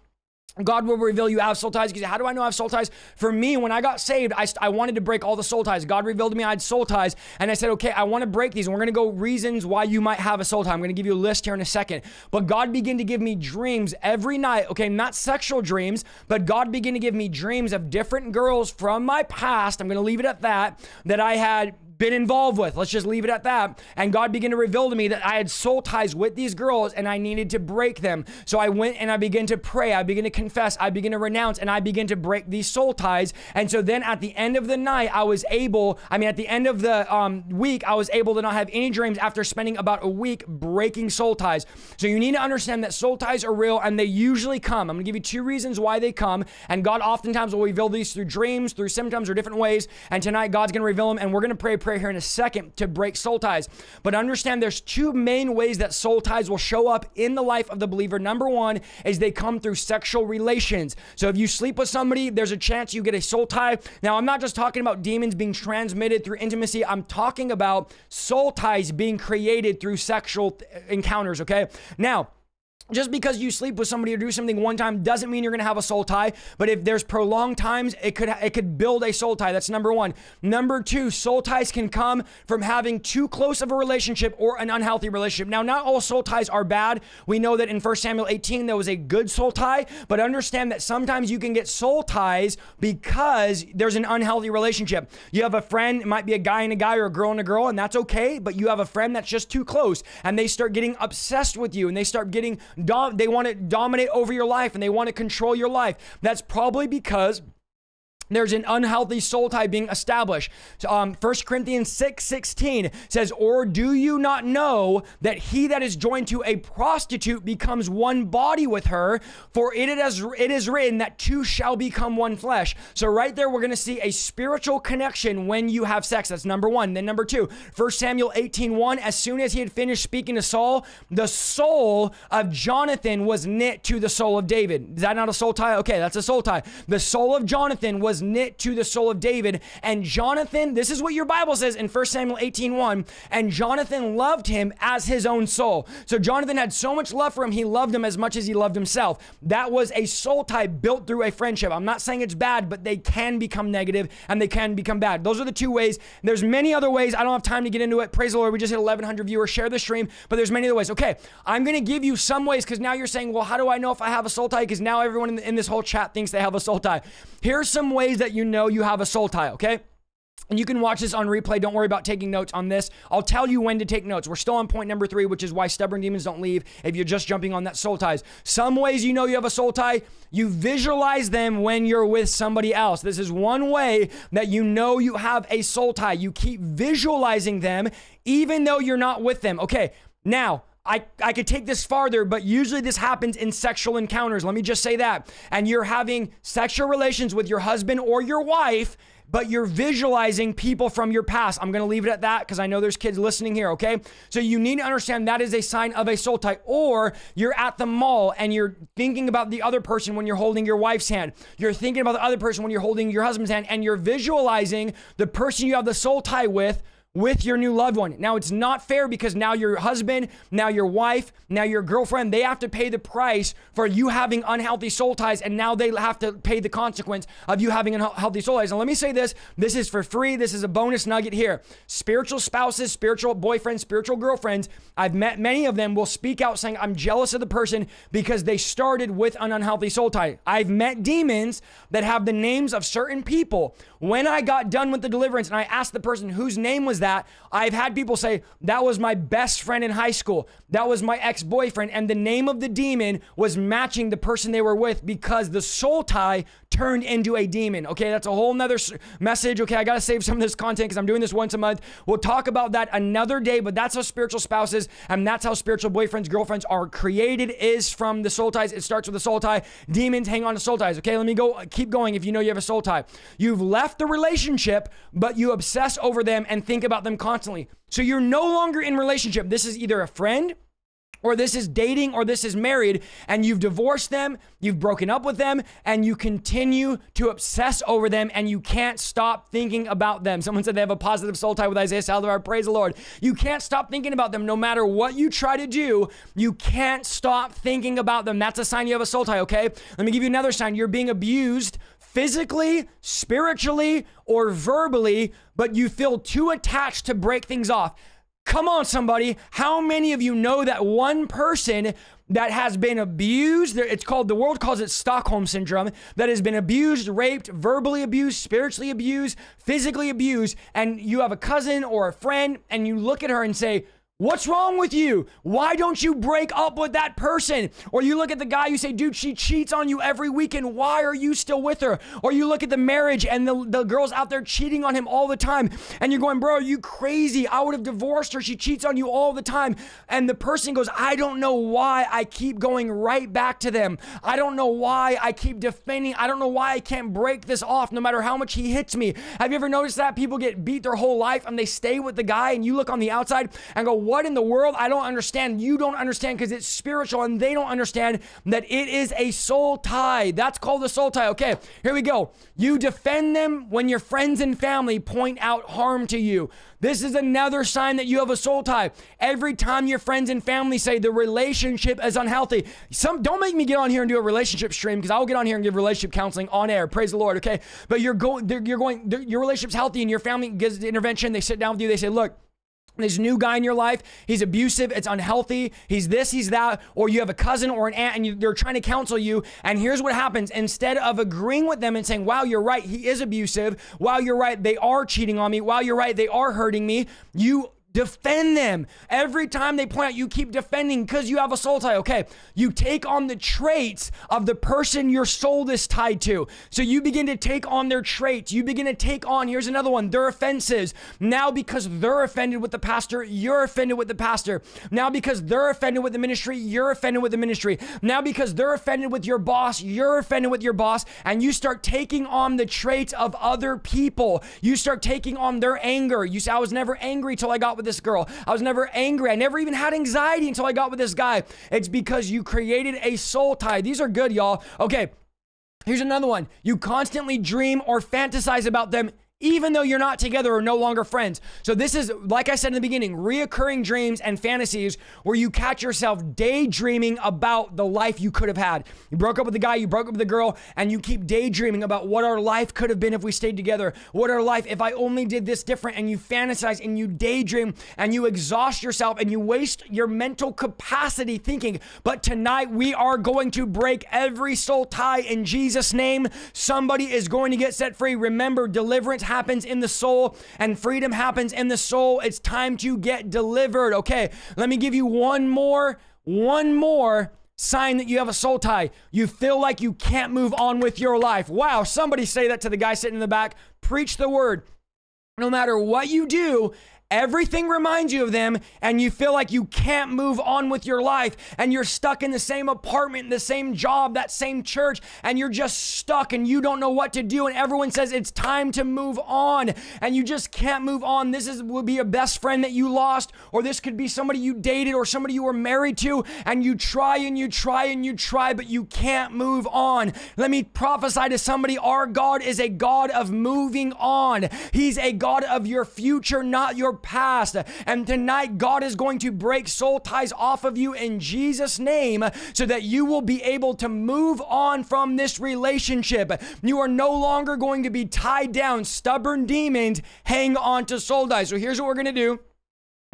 God will reveal you have soul ties. Because how do I know I have soul ties? For me, when I got saved, I wanted to break all the soul ties. God revealed to me I had soul ties. And I said, okay, I want to break these. And we're going to go reasons why you might have a soul tie. I'm going to give you a list here in a second. But God began to give me dreams every night. Okay, not sexual dreams, but God began to give me dreams of different girls from my past. I'm going to leave it at that I had been involved with. Let's just leave it at that. And God began to reveal to me that I had soul ties with these girls and I needed to break them. So I went and I began to pray. I began to confess. I began to renounce and I began to break these soul ties. And so then at the end of the night, at the end of the week, I was able to not have any dreams after spending about a week breaking soul ties. So you need to understand that soul ties are real and they usually come. I'm going to give you 2 reasons why they come. And God oftentimes will reveal these through dreams, through symptoms or different ways. And tonight God's going to reveal them and we're going to pray prayer here in a second to break soul ties. But understand there's two main ways that soul ties will show up in the life of the believer. Number one is they come through sexual relations. So if you sleep with somebody, there's a chance you get a soul tie. Now, I'm not just talking about demons being transmitted through intimacy. I'm talking about soul ties being created through sexual encounters, okay? Now, just because you sleep with somebody or do something one time doesn't mean you're gonna have a soul tie, but if there's prolonged times, it could build a soul tie. That's number one. Number two, soul ties can come from having too close of a relationship or an unhealthy relationship. Now, not all soul ties are bad. We know that in 1 Samuel 18, there was a good soul tie, but understand that sometimes you can get soul ties because there's an unhealthy relationship. You have a friend, it might be a guy and a guy or a girl and a girl, and that's okay, but you have a friend that's just too close and they start getting obsessed with you and they start getting they want to dominate over your life and they want to control your life. That's probably because there's an unhealthy soul tie being established. So, 1 Corinthians 6:16 says, or do you not know that he that is joined to a prostitute becomes one body with her? For it is written that two shall become one flesh. So right there, we're going to see a spiritual connection when you have sex. That's number one. Then number two, 1 Samuel 18:1, as soon as he had finished speaking to Saul, the soul of Jonathan was knit to the soul of David. Is that not a soul tie? Okay, that's a soul tie. The soul of Jonathan was knit to the soul of David, and Jonathan, this is what your Bible says in 1 Samuel 18:1, and Jonathan loved him as his own soul. So Jonathan had so much love for him, he loved him as much as he loved himself. That was a soul tie built through a friendship. I'm not saying it's bad, but they can become negative and they can become bad. Those are the two ways. There's many other ways. I don't have time to get into it. Praise the Lord. We just hit 1,100 viewers. Share the stream, but there's many other ways. Okay, I'm going to give you some ways because now you're saying, well, how do I know if I have a soul tie? Because now everyone in this whole chat thinks they have a soul tie. Here's some ways that you know you have a soul tie, okay? And you can watch this on replay. Don't worry about taking notes on this. I'll tell you when to take notes. We're still on point number three, which is why stubborn demons don't leave if you're just jumping on that soul ties. Some ways you know you have a soul tie, you visualize them when you're with somebody else. This is one way that you know you have a soul tie. You keep visualizing them even though you're not with them. Okay, now, I could take this farther, but usually this happens in sexual encounters. Let me just say that. And you're having sexual relations with your husband or your wife, but you're visualizing people from your past. I'm gonna leave it at that because I know there's kids listening here, okay? So you need to understand that is a sign of a soul tie. Or you're at the mall and you're thinking about the other person when you're holding your wife's hand. You're thinking about the other person when you're holding your husband's hand, and you're visualizing the person you have the soul tie with your new loved one. Now, it's not fair because now your husband, now your wife, now your girlfriend, they have to pay the price for you having unhealthy soul ties, and now they have to pay the consequence of you having unhealthy soul ties. And let me say this, this is for free. This is a bonus nugget here. Spiritual spouses, spiritual boyfriends, spiritual girlfriends, I've met many of them will speak out saying, I'm jealous of the person because they started with an unhealthy soul tie. I've met demons that have the names of certain people. When I got done with the deliverance and I asked the person whose name was that, I've had people say, that was my best friend in high school. That was my ex-boyfriend. And the name of the demon was matching the person they were with because the soul tie turned into a demon. Okay, that's a whole nother message. Okay, I gotta save some of this content because I'm doing this once a month. We'll talk about that another day, but that's how spiritual spouses and that's how spiritual boyfriends, girlfriends are created, is from the soul ties. It starts with a soul tie. Demons hang on to soul ties. Okay, let me go keep going. If you know you have a soul tie, you've left the relationship, but you obsess over them and think about them constantly. So you're no longer in relationship. This is either a friend, or this is dating, or this is married, and you've divorced them, you've broken up with them, and you continue to obsess over them, and you can't stop thinking about them. Someone said they have a positive soul tie with Isaiah Saldivar. Praise the Lord. You can't stop thinking about them. No matter what you try to do, you can't stop thinking about them. That's a sign you have a soul tie, okay? Let me give you another sign. You're being abused physically, spiritually, or verbally, but you feel too attached to break things off. Come on, somebody. How many of you know that one person that has been abused, it's called, the world calls it Stockholm Syndrome, that has been abused, raped, verbally abused, spiritually abused, physically abused, and you have a cousin or a friend, and you look at her and say, What's wrong with you? Why don't you break up with that person? Or you look at the guy, you say, dude, she cheats on you every weekend. Why are you still with her? Or you look at the marriage and the girl's out there cheating on him all the time. And you're going, bro, are you crazy? I would have divorced her. She cheats on you all the time. And the person goes, I don't know why I keep going right back to them. I don't know why I keep defending. I don't know why I can't break this off no matter how much he hits me. Have you ever noticed that people get beat their whole life and they stay with the guy and you look on the outside and go, what in the world? I don't understand. You don't understand because it's spiritual and they don't understand that it is a soul tie. That's called the soul tie. Okay, here we go. You defend them when your friends and family point out harm to you. This is another sign that you have a soul tie. Every time your friends and family say the relationship is unhealthy. Don't make me get on here and do a relationship stream because I'll get on here and give relationship counseling on air. Praise the Lord, okay? But your relationship's healthy and your family gives the intervention. They sit down with you. They say, look, this new guy in your life, he's abusive, it's unhealthy, he's this, he's that, or you have a cousin or an aunt and they're trying to counsel you, and here's what happens. Instead of agreeing with them and saying, wow, you're right, he is abusive, wow, you're right, they are cheating on me, wow, you're right, they are hurting me, you defend them. Every time they point out, you keep defending because you have a soul tie, okay? You take on the traits of the person your soul is tied to. So you begin to take on their traits. You begin to take on, here's another one, their offenses. Now because they're offended with the pastor, you're offended with the pastor. Now because they're offended with the ministry, you're offended with the ministry. Now because they're offended with your boss, you're offended with your boss, and you start taking on the traits of other people. You start taking on their anger. You say, I was never angry till I got with this girl. I was never angry. I never even had anxiety until I got with this guy. It's because you created a soul tie. These are good, y'all. Okay, here's another one. You constantly dream or fantasize about them even though you're not together or no longer friends. So this is, like I said in the beginning, reoccurring dreams and fantasies where you catch yourself daydreaming about the life you could have had. You broke up with the guy, you broke up with the girl, and you keep daydreaming about what our life could have been if we stayed together, what our life, if I only did this different, and you fantasize and you daydream and you exhaust yourself and you waste your mental capacity thinking, but tonight we are going to break every soul tie in Jesus' name. Somebody is going to get set free. Remember, deliverance happens in the soul and freedom happens in the soul. It's time to get delivered. Okay, let me give you one more sign that you have a soul tie. You feel like you can't move on with your life. Wow, somebody say that to the guy sitting in the back. Preach the word. No matter what you do, everything reminds you of them and you feel like you can't move on with your life and you're stuck in the same apartment, the same job, that same church, and you're just stuck and you don't know what to do and everyone says it's time to move on and you just can't move on. This would be a best friend that you lost, or this could be somebody you dated or somebody you were married to, and you try and you try and you try, but you can't move on. Let me prophesy to somebody, our God is a God of moving on. He's a God of your future, not your past. And tonight God is going to break soul ties off of you in Jesus' name so that you will be able to move on from this relationship. You are no longer going to be tied down. Stubborn demons hang on to soul ties. So here's what we're going to do.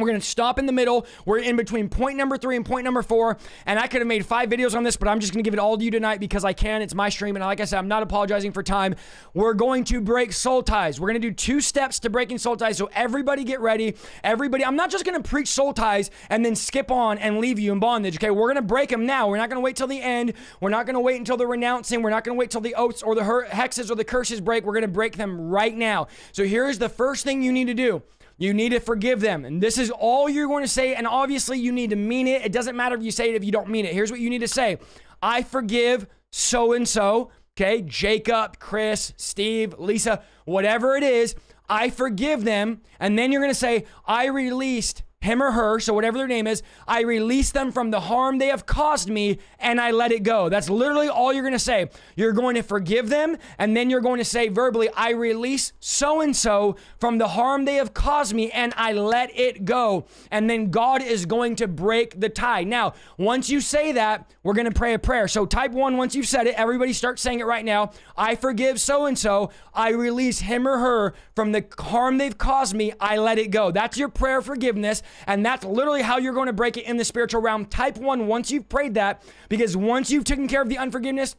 We're going to stop in the middle. We're in between point number 3 and point number 4. And I could have made 5 videos on this, but I'm just going to give it all to you tonight because I can. It's my stream. And like I said, I'm not apologizing for time. We're going to break soul ties. We're going to do 2 steps to breaking soul ties. So everybody get ready. Everybody, I'm not just going to preach soul ties and then skip on and leave you in bondage. Okay, we're going to break them now. We're not going to wait till the end. We're not going to wait until the renouncing. We're not going to wait till the oaths or the hexes or the curses break. We're going to break them right now. So here's the first thing you need to do. You need to forgive them. And this is all you're going to say. And obviously you need to mean it. It doesn't matter if you say it, if you don't mean it. Here's what you need to say. I forgive so-and-so, okay? Jacob, Chris, Steve, Lisa, whatever it is. I forgive them. And then you're going to say, I released him or her, so whatever their name is, I release them from the harm they have caused me and I let it go. That's literally all you're going to say. You're going to forgive them and then you're going to say verbally, I release so-and-so from the harm they have caused me and I let it go. And then God is going to break the tie. Now, once you say that, we're going to pray a prayer. So type 1, once you've said it, everybody start saying it right now. I forgive so-and-so. I release him or her from the harm they've caused me. I let it go. That's your prayer of forgiveness. And that's literally how you're going to break it in the spiritual realm. Type 1 once you've prayed that, because once you've taken care of the unforgiveness,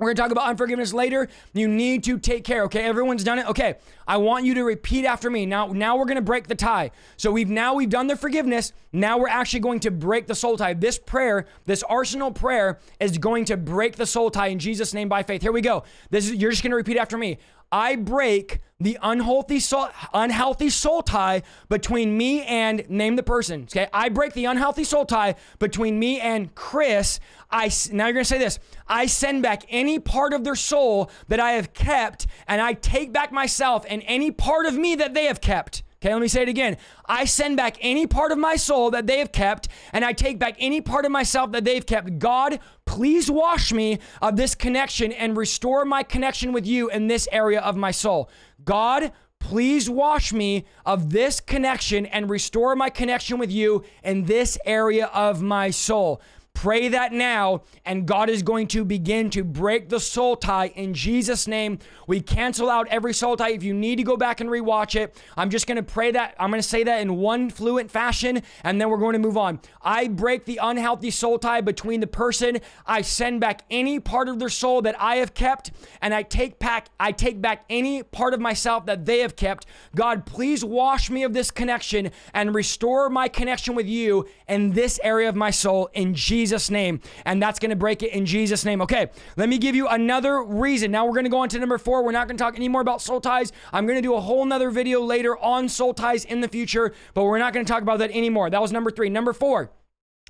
We're going to talk about unforgiveness later. You need to take care, okay? Everyone's done it. Okay, I want you to repeat after me. Now we're going to break the tie. So we've done the forgiveness. Now we're actually going to break the soul tie. This prayer, this arsenal prayer is going to break the soul tie in Jesus' name by faith. Here we go. You're just going to repeat after me. I break the unhealthy soul tie between me and, name the person, okay? I break the unhealthy soul tie between me and Chris. Now you're gonna say this, I send back any part of their soul that I have kept, and I take back myself and any part of me that they have kept. Okay, let me say it again. I send back any part of my soul that they have kept, and I take back any part of myself that they've kept. God, please wash me of this connection and restore my connection with you in this area of my soul. God, please wash me of this connection and restore my connection with you in this area of my soul. Pray that now, and God is going to begin to break the soul tie in Jesus' name. We cancel out every soul tie. If you need to go back and rewatch it, I'm just going to pray that. I'm going to say that in one fluent fashion, and then we're going to move on. I break the unhealthy soul tie between the person. I send back any part of their soul that I have kept, and I take back any part of myself that they have kept. God, please wash me of this connection and restore my connection with you in this area of my soul in Jesus' name. And that's going to break it in Jesus' name. Okay, let me give you another reason. Now we're going to go on to number 4. We're not going to talk any more about soul ties. I'm going to do a whole nother video later on soul ties in the future, but we're not going to talk about that anymore. That was number 3. Number 4.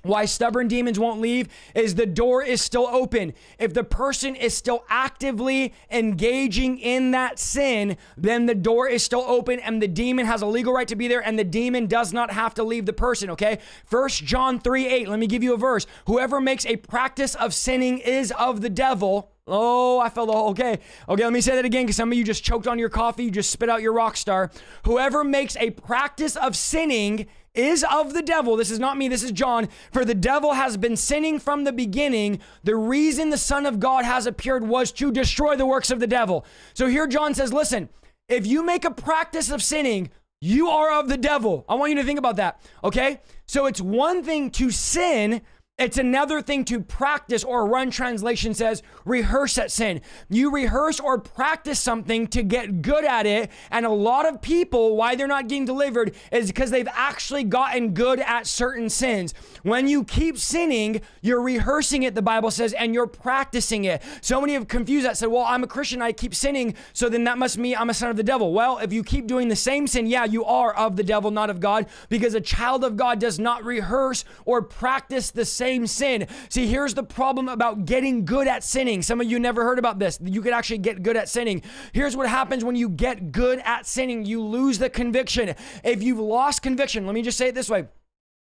Why stubborn demons won't leave is the door is still open. If the person is still actively engaging in that sin, then the door is still open and the demon has a legal right to be there, and the demon does not have to leave the person, okay? 1 John 3:8, let me give you a verse. Whoever makes a practice of sinning is of the devil. Oh, I felt okay. Okay, let me say that again, because some of you just choked on your coffee. You just spit out your rock star. Whoever makes a practice of sinning is of the devil. This is not me, this is John. For the devil has been sinning from the beginning. The reason the Son of God has appeared was to destroy the works of the devil. So here John says, listen, if you make a practice of sinning, you are of the devil. I want you to think about that, okay? So it's one thing to sin, it's another thing to practice, or Run translation says, rehearse that sin. You rehearse or practice something to get good at it. And a lot of people, why they're not getting delivered is because they've actually gotten good at certain sins. When you keep sinning, you're rehearsing it, the Bible says, and you're practicing it. So many have confused that, said, well, I'm a Christian, I keep sinning, so then that must mean I'm a son of the devil. Well, if you keep doing the same sin, yeah, you are of the devil, not of God, because a child of God does not rehearse or practice the same sin. See, here's the problem about getting good at sinning. Some of you never heard about this. You could actually get good at sinning. Here's what happens when you get good at sinning. You lose the conviction. If you've lost conviction, let me just say it this way.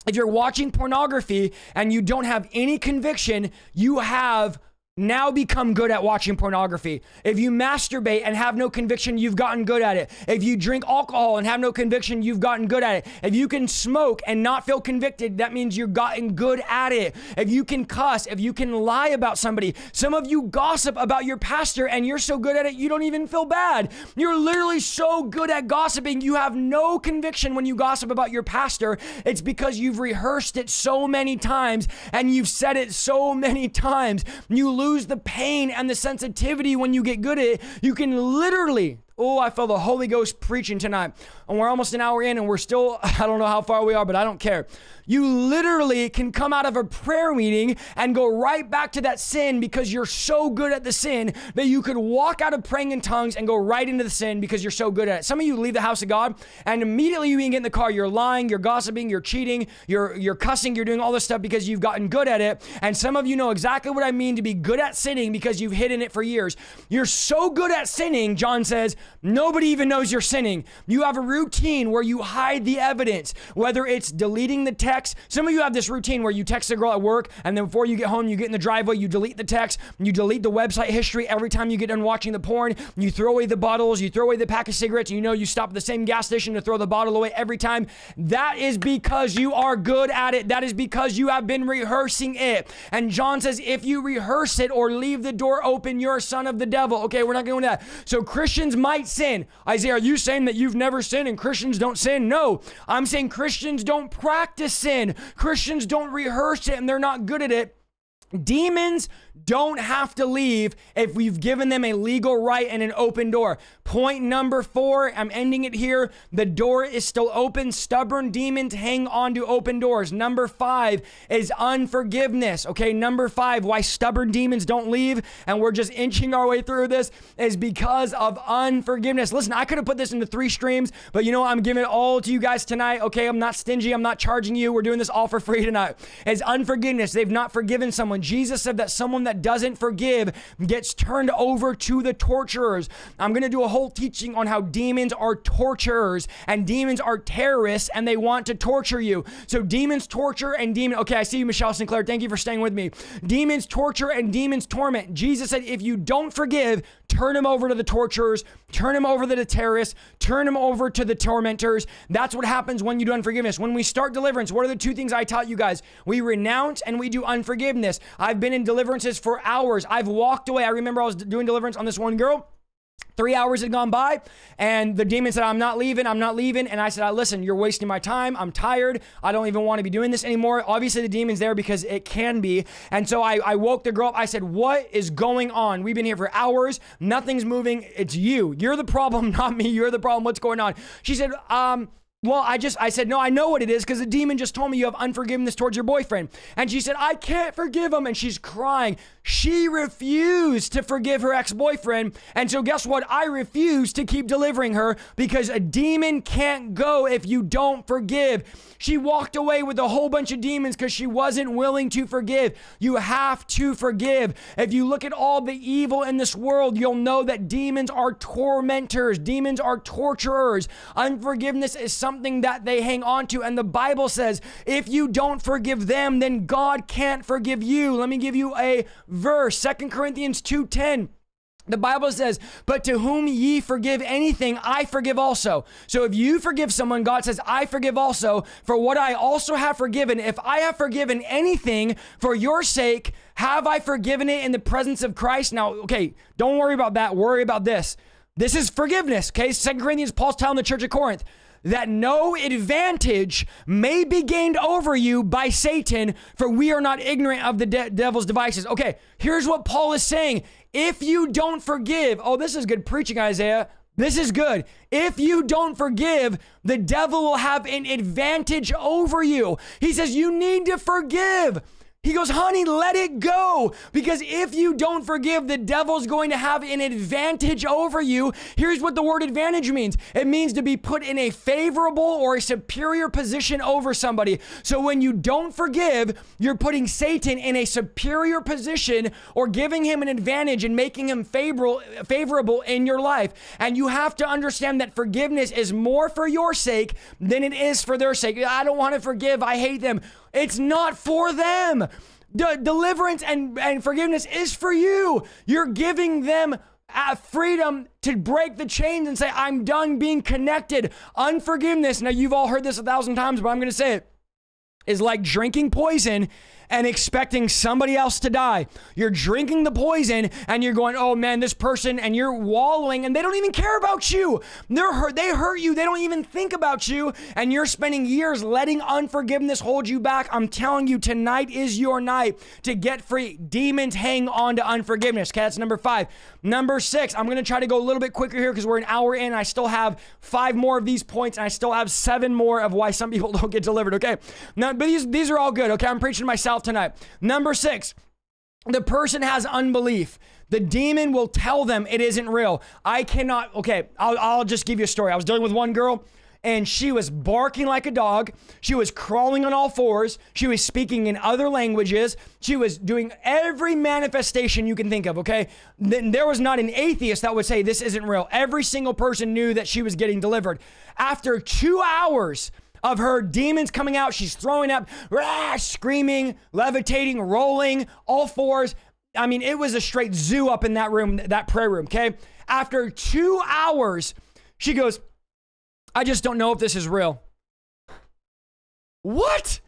If you're watching pornography and you don't have any conviction, you have now become good at watching pornography. If you masturbate and have no conviction, you've gotten good at it. If you drink alcohol and have no conviction, you've gotten good at it. If you can smoke and not feel convicted, that means you've gotten good at it. If you can cuss, if you can lie about somebody, some of you gossip about your pastor and you're so good at it, you don't even feel bad. You're literally so good at gossiping, you have no conviction when you gossip about your pastor. It's because you've rehearsed it so many times and you've said it so many times. You lose the pain and the sensitivity when you get good at it. You can literally, oh, I felt the Holy Ghost preaching tonight. And we're almost an hour in and we're still, I don't know how far we are, but I don't care. You literally can come out of a prayer meeting and go right back to that sin because you're so good at the sin that you could walk out of praying in tongues and go right into the sin because you're so good at it. Some of you leave the house of God and immediately you can get in the car, you're lying, you're gossiping, you're cheating, you're cussing, you're doing all this stuff because you've gotten good at it. And some of you know exactly what I mean to be good at sinning because you've hidden it for years. You're so good at sinning, John says, nobody even knows you're sinning. You have a routine where you hide the evidence, whether it's deleting the text. Some of you have this routine where you text a girl at work, and then before you get home, you get in the driveway, you delete the text, you delete the website history every time you get done watching the porn, you throw away the bottles, you throw away the pack of cigarettes, you know you stop at the same gas station to throw the bottle away every time. That is because you are good at it. That is because you have been rehearsing it. And John says, if you rehearse it or leave the door open, you're a son of the devil. Okay, we're not going to do that. So Christians might sin. Isaiah, are you saying that you've never sinned and Christians don't sin? No, I'm saying Christians don't practice sin. Christians don't rehearse it and they're not good at it. Demons don't have to leave if we've given them a legal right and an open door. Point number 4, I'm ending it here. The door is still open. Stubborn demons hang on to open doors. Number 5 is unforgiveness. Okay, number 5, why stubborn demons don't leave and we're just inching our way through this is because of unforgiveness. Listen, I could have put this into 3 streams, but you know what? I'm giving it all to you guys tonight. Okay, I'm not stingy. I'm not charging you. We're doing this all for free tonight. It's unforgiveness. They've not forgiven someone. Jesus said that someone that doesn't forgive gets turned over to the torturers. I'm going to do a whole teaching on how demons are torturers and demons are terrorists and they want to torture you. So demons torture and demon. Okay, I see you, Michelle Sinclair. Thank you for staying with me. Demons torture and demons torment. Jesus said, if you don't forgive, turn him over to the torturers, turn him over to the terrorists, turn him over to the tormentors. That's what happens when you do unforgiveness. When we start deliverance, what are the 2 things I taught you guys? We renounce and we do unforgiveness. I've been in deliverances for hours. I've walked away. I remember I was doing deliverance on this one girl. 3 hours had gone by and the demon said, I'm not leaving. And I said, listen, you're wasting my time. I'm tired. I don't even want to be doing this anymore. Obviously the demon's there because it can be. And so I woke the girl up. I said, what is going on? We've been here for hours. Nothing's moving. It's you. You're the problem, not me. You're the problem. What's going on? She said, well, I said, no, I know what it is because the demon just told me you have unforgiveness towards your boyfriend. And she said, I can't forgive him. And she's crying. She refused to forgive her ex-boyfriend. And so guess what? I refuse to keep delivering her because a demon can't go if you don't forgive. She walked away with a whole bunch of demons because she wasn't willing to forgive. You have to forgive. If you look at all the evil in this world, you'll know that demons are tormentors. Demons are torturers. Unforgiveness is something that they hang on to, and the Bible says if you don't forgive them, then God can't forgive you. Let me give you a verse. 2 Corinthians 2:10. The Bible says, but to whom ye forgive anything, I forgive also. So if you forgive someone, God says, I forgive also for what I also have forgiven. If I have forgiven anything for your sake, have I forgiven it in the presence of Christ? Now, okay, don't worry about that. Worry about this. This is forgiveness, okay? 2 Corinthians, Paul's telling the church of Corinth, that no advantage may be gained over you by Satan, for we are not ignorant of the devil's devices. Okay, here's what Paul is saying. If you don't forgive, oh, this is good preaching, Isaiah. This is good. If you don't forgive, the devil will have an advantage over you. He says, you need to forgive. He goes, honey, let it go. Because if you don't forgive, the devil's going to have an advantage over you. Here's what the word advantage means. It means to be put in a favorable or a superior position over somebody. So when you don't forgive, you're putting Satan in a superior position or giving him an advantage and making him favorable in your life. And you have to understand that forgiveness is more for your sake than it is for their sake. I don't want to forgive. I hate them. It's not for them. Deliverance and forgiveness is for you. You're giving them freedom to break the chains and say, I'm done being connected. Unforgiveness, now you've all heard this 1,000 times, but I'm going to say it, is like drinking poison and expecting somebody else to die. You're drinking the poison and you're going, oh man, this person, and you're wallowing and they don't even care about you. They're hurt. They hurt you. They don't even think about you. And you're spending years letting unforgiveness hold you back. I'm telling you, tonight is your night to get free. Demons hang on to unforgiveness. Okay, that's number 5. Number 6, I'm going to try to go a little bit quicker here because we're an hour in. I still have 5 more of these points and I still have 7 more of why some people don't get delivered. Okay, now, but these are all good. Okay, I'm preaching to myself tonight. Number 6, the person has unbelief. The demon will tell them it isn't real. I cannot, okay, I'll just give you a story. I was dealing with one girl and she was barking like a dog. She was crawling on all fours. She was speaking in other languages. She was doing every manifestation you can think of, okay? Then there was not an atheist that would say this isn't real. Every single person knew that she was getting delivered. After 2 hours of her demons coming out, she's throwing up, screaming, levitating, rolling, all fours. I mean, it was a straight zoo up in that room, that prayer room, okay? After 2 hours, she goes, I just don't know if this is real. What?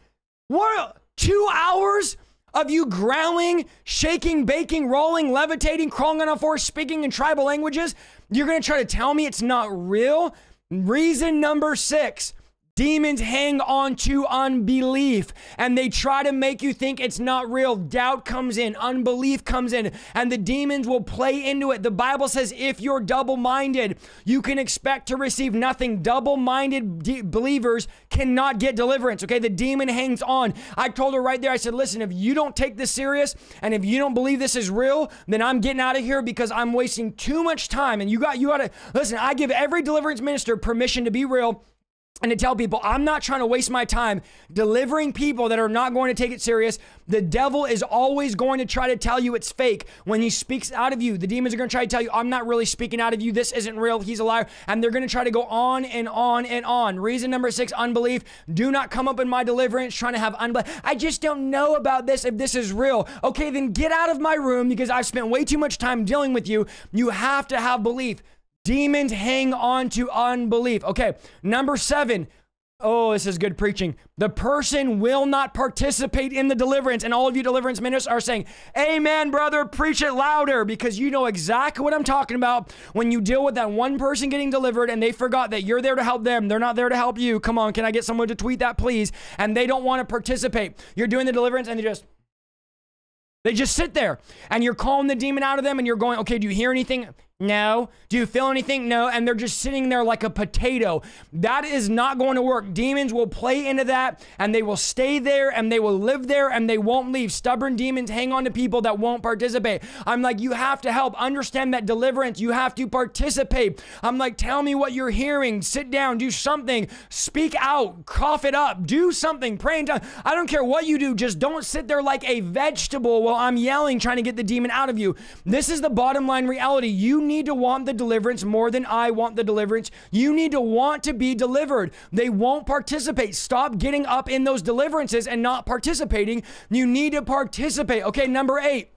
What? 2 hours of you growling, shaking, baking, rolling, levitating, crawling on all fours, speaking in tribal languages? You're going to try to tell me it's not real? Reason number 6. Demons hang on to unbelief, and they try to make you think it's not real. Doubt comes in, unbelief comes in, and the demons will play into it. The Bible says if you're double-minded, you can expect to receive nothing. Double-minded believers cannot get deliverance, okay? The demon hangs on. I told her right there, I said, listen, if you don't take this serious, and if you don't believe this is real, then I'm getting out of here because I'm wasting too much time. And you gotta, listen, I give every deliverance minister permission to be real and to tell people, I'm not trying to waste my time delivering people that are not going to take it serious. The devil is always going to try to tell you it's fake. When he speaks out of you, the demons are going to try to tell you, I'm not really speaking out of you. This isn't real. He's a liar. And they're going to try to go on and on and on. Reason number 6, unbelief. Do not come up in my deliverance trying to have unbelief. I just don't know about this if this is real. Okay, then get out of my room because I've spent way too much time dealing with you. You have to have belief. Demons hang on to unbelief. Okay, number 7. Oh, this is good preaching. The person will not participate in the deliverance. And all of you deliverance ministers are saying, amen, brother, preach it louder, because you know exactly what I'm talking about when you deal with that one person getting delivered and they forgot that you're there to help them. They're not there to help you. Come on, can I get someone to tweet that, please? And they don't want to participate. You're doing the deliverance and they just sit there and you're calling the demon out of them and you're going, okay, do you hear anything? No. Do you feel anything? No. And they're just sitting there like a potato. That is not going to work. Demons will play into that and they will stay there and they will live there and they won't leave. Stubborn demons hang on to people that won't participate. I'm like, you have to help. Understand that deliverance. You have to participate. I'm like, tell me what you're hearing. Sit down. Do something. Speak out. Cough it up. Do something. Pray in tongues. I don't care what you do. Just don't sit there like a vegetable while I'm yelling trying to get the demon out of you. This is the bottom line reality. You need to want the deliverance more than I want the deliverance. You need to want to be delivered. They won't participate. Stop getting up in those deliverances and not participating. You need to participate. Okay, number 8.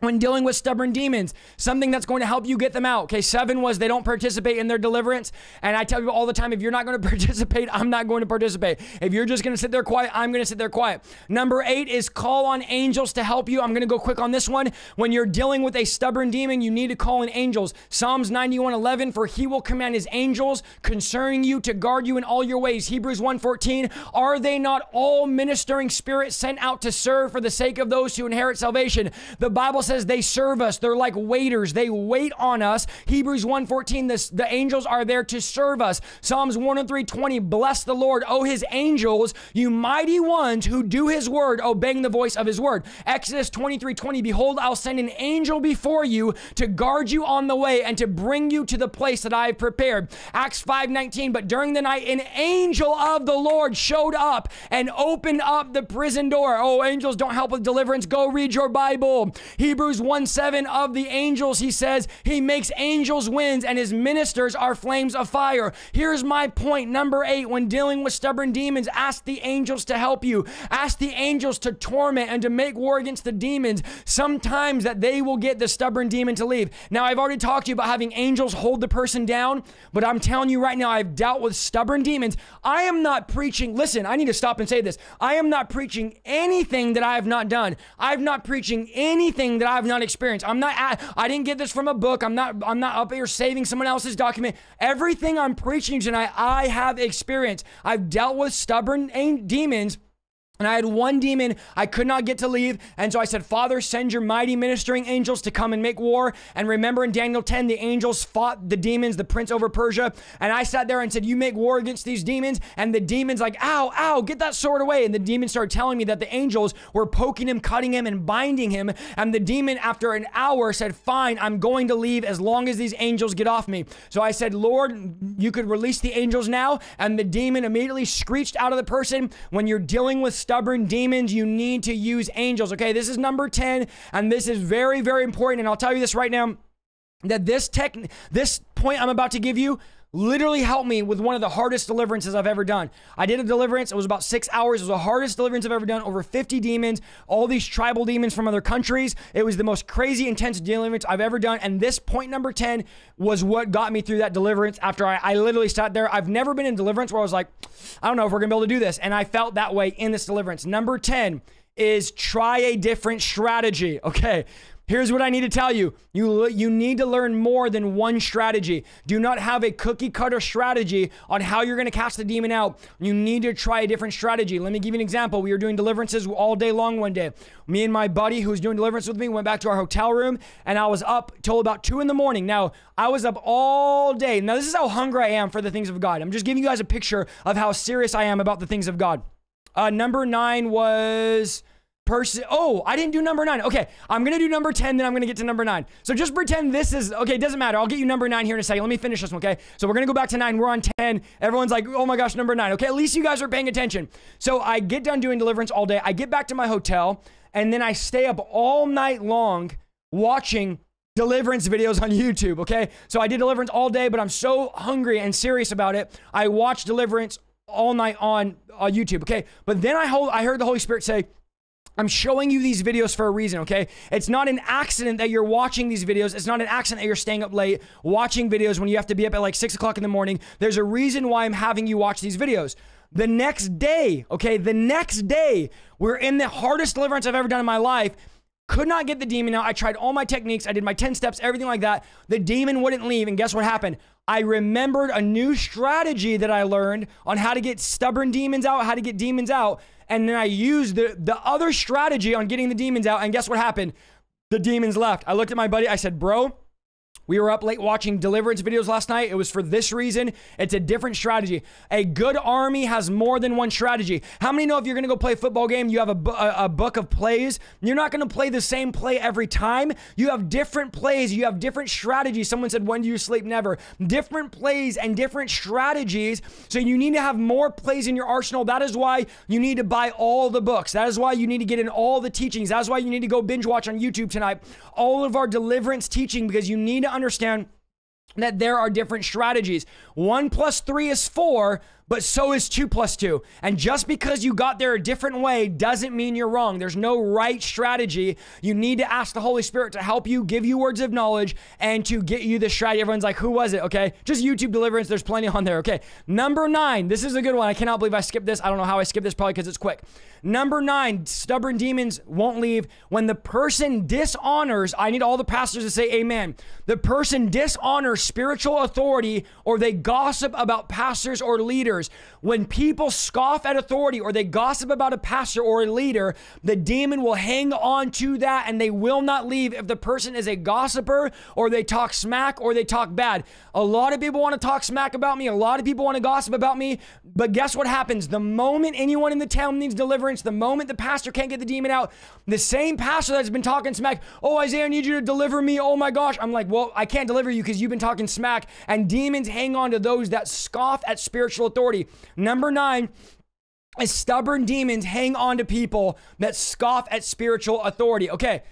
When dealing with stubborn demons, something that's going to help you get them out. Okay, 7 was they don't participate in their deliverance. And I tell you all the time, if you're not going to participate, I'm not going to participate. If you're just going to sit there quiet, I'm going to sit there quiet. Number 8 is call on angels to help you. I'm going to go quick on this one. When you're dealing with a stubborn demon, you need to call in angels. Psalms 91:11, for he will command his angels concerning you to guard you in all your ways. Hebrews 1:14, are they not all ministering spirits sent out to serve for the sake of those who inherit salvation? The Bible says, they serve us. They're like waiters. They wait on us. Hebrews 1:14, the angels are there to serve us. Psalms 103:20, bless the Lord, O his angels, you mighty ones who do his word, obeying the voice of his word. Exodus 23:20, behold, I'll send an angel before you to guard you on the way and to bring you to the place that I have prepared. Acts 5:19, but during the night, an angel of the Lord showed up and opened up the prison door. Oh, angels don't help with deliverance. Go read your Bible. Hebrews 1:7, of the angels, he says, he makes angels winds and his ministers are flames of fire. Here's my point. Number 8, when dealing with stubborn demons, ask the angels to help you. Ask the angels to torment and to make war against the demons. Sometimes that they will get the stubborn demon to leave. Now, I've already talked to you about having angels hold the person down, but I'm telling you right now, I've dealt with stubborn demons. I am not preaching. Listen, I need to stop and say this. I am not preaching anything that I have not done. I'm not preaching anything that I've not experienced. I didn't get this from a book. I'm not up here saving someone else's document. Everything I'm preaching tonight, I have experienced. I've dealt with stubborn demons. And I had one demon I could not get to leave. And so I said, Father, send your mighty ministering angels to come and make war. And remember in Daniel 10, the angels fought the demons, the prince over Persia. And I sat there and said, you make war against these demons. And the demons like, ow, ow, get that sword away. And the demon started telling me that the angels were poking him, cutting him, and binding him. And the demon, after an hour, said, fine, I'm going to leave as long as these angels get off me. So I said, Lord, you could release the angels now. And the demon immediately screeched out of the person. When you're dealing with stubborn demons, you need to use angels. Okay, this is number 10, and this is very, very important. And I'll tell you this right now, that this point I'm about to give you literally helped me with one of the hardest deliverances I've ever done. I did a deliverance. It was about 6 hours. It was the hardest deliverance I've ever done. Over 50 demons, all these tribal demons from other countries. It was the most crazy, intense deliverance I've ever done. And this point number 10 was what got me through that deliverance. After I literally sat there. I've never been in deliverance where I was like, I don't know if we're going to be able to do this. And I felt that way in this deliverance. Number 10 is try a different strategy. Okay. Here's what I need to tell you. You need to learn more than one strategy. Do not have a cookie cutter strategy on how you're going to cast the demon out. You need to try a different strategy. Let me give you an example. We were doing deliverances all day long one day. Me and my buddy who was doing deliverance with me went back to our hotel room, and I was up till about 2 in the morning. Now, I was up all day. Now, this is how hungry I am for the things of God. I'm just giving you guys a picture of how serious I am about the things of God. Number 9 was... Oh, I didn't do number 9. Okay, I'm gonna do number 10, then I'm gonna get to number 9. So just pretend this is, okay, it doesn't matter. I'll get you number 9 here in a second. Let me finish this one, okay? So we're gonna go back to 9, we're on 10. Everyone's like, oh my gosh, number 9. Okay, at least you guys are paying attention. So I get done doing deliverance all day. I get back to my hotel, and then I stay up all night long watching deliverance videos on YouTube, okay? So I did deliverance all day, but I'm so hungry and serious about it. I watched deliverance all night on YouTube, okay? But then I heard the Holy Spirit say, I'm showing you these videos for a reason, okay? It's not an accident that you're watching these videos. It's not an accident that you're staying up late watching videos when you have to be up at like 6 o'clock in the morning. There's a reason why I'm having you watch these videos. The next day, okay, the next day, we're in the hardest deliverance I've ever done in my life. Could not get the demon out. I tried all my techniques. I did my 10 steps, everything like that. The demon wouldn't leave, and guess what happened? I remembered a new strategy that I learned on how to get stubborn demons out, how to get demons out, and then I used the other strategy on getting the demons out, and guess what happened? The demons left. I looked at my buddy, I said, bro, we were up late watching deliverance videos last night. It was for this reason. It's a different strategy. A good army has more than one strategy. How many know if you're going to go play a football game, you have a book of plays? You're not going to play the same play every time. You have different plays. You have different strategies. Someone said, when do you sleep? Never. Different plays and different strategies. So you need to have more plays in your arsenal. That is why you need to buy all the books. That is why you need to get in all the teachings. That is why you need to go binge watch on YouTube tonight all of our deliverance teaching, because you need to understand that there are different strategies. 1 plus 3 is 4, but so is 2 plus 2. And just because you got there a different way doesn't mean you're wrong. There's no right strategy. You need to ask the Holy Spirit to help you, give you words of knowledge, and to get you the strategy. Everyone's like, who was it? Okay, just YouTube deliverance. There's plenty on there. Okay, number 9. This is a good one. I cannot believe I skipped this. I don't know how I skipped this, probably because it's quick. Number 9, stubborn demons won't leave. When the person dishonors, I need all the pastors to say amen. The person dishonors spiritual authority, or they gossip about pastors or leaders. When people scoff at authority or they gossip about a pastor or a leader, the demon will hang on to that and they will not leave if the person is a gossiper or they talk smack or they talk bad. A lot of people want to talk smack about me. A lot of people want to gossip about me. But guess what happens? The moment anyone in the town needs deliverance, the moment the pastor can't get the demon out, the same pastor that's been talking smack, oh, Isaiah, I need you to deliver me. Oh my gosh. I'm like, well, I can't deliver you because you've been talking smack. And demons hang on to those that scoff at spiritual authority. Number 9 is stubborn demons hang on to people that scoff at spiritual authority. Okay.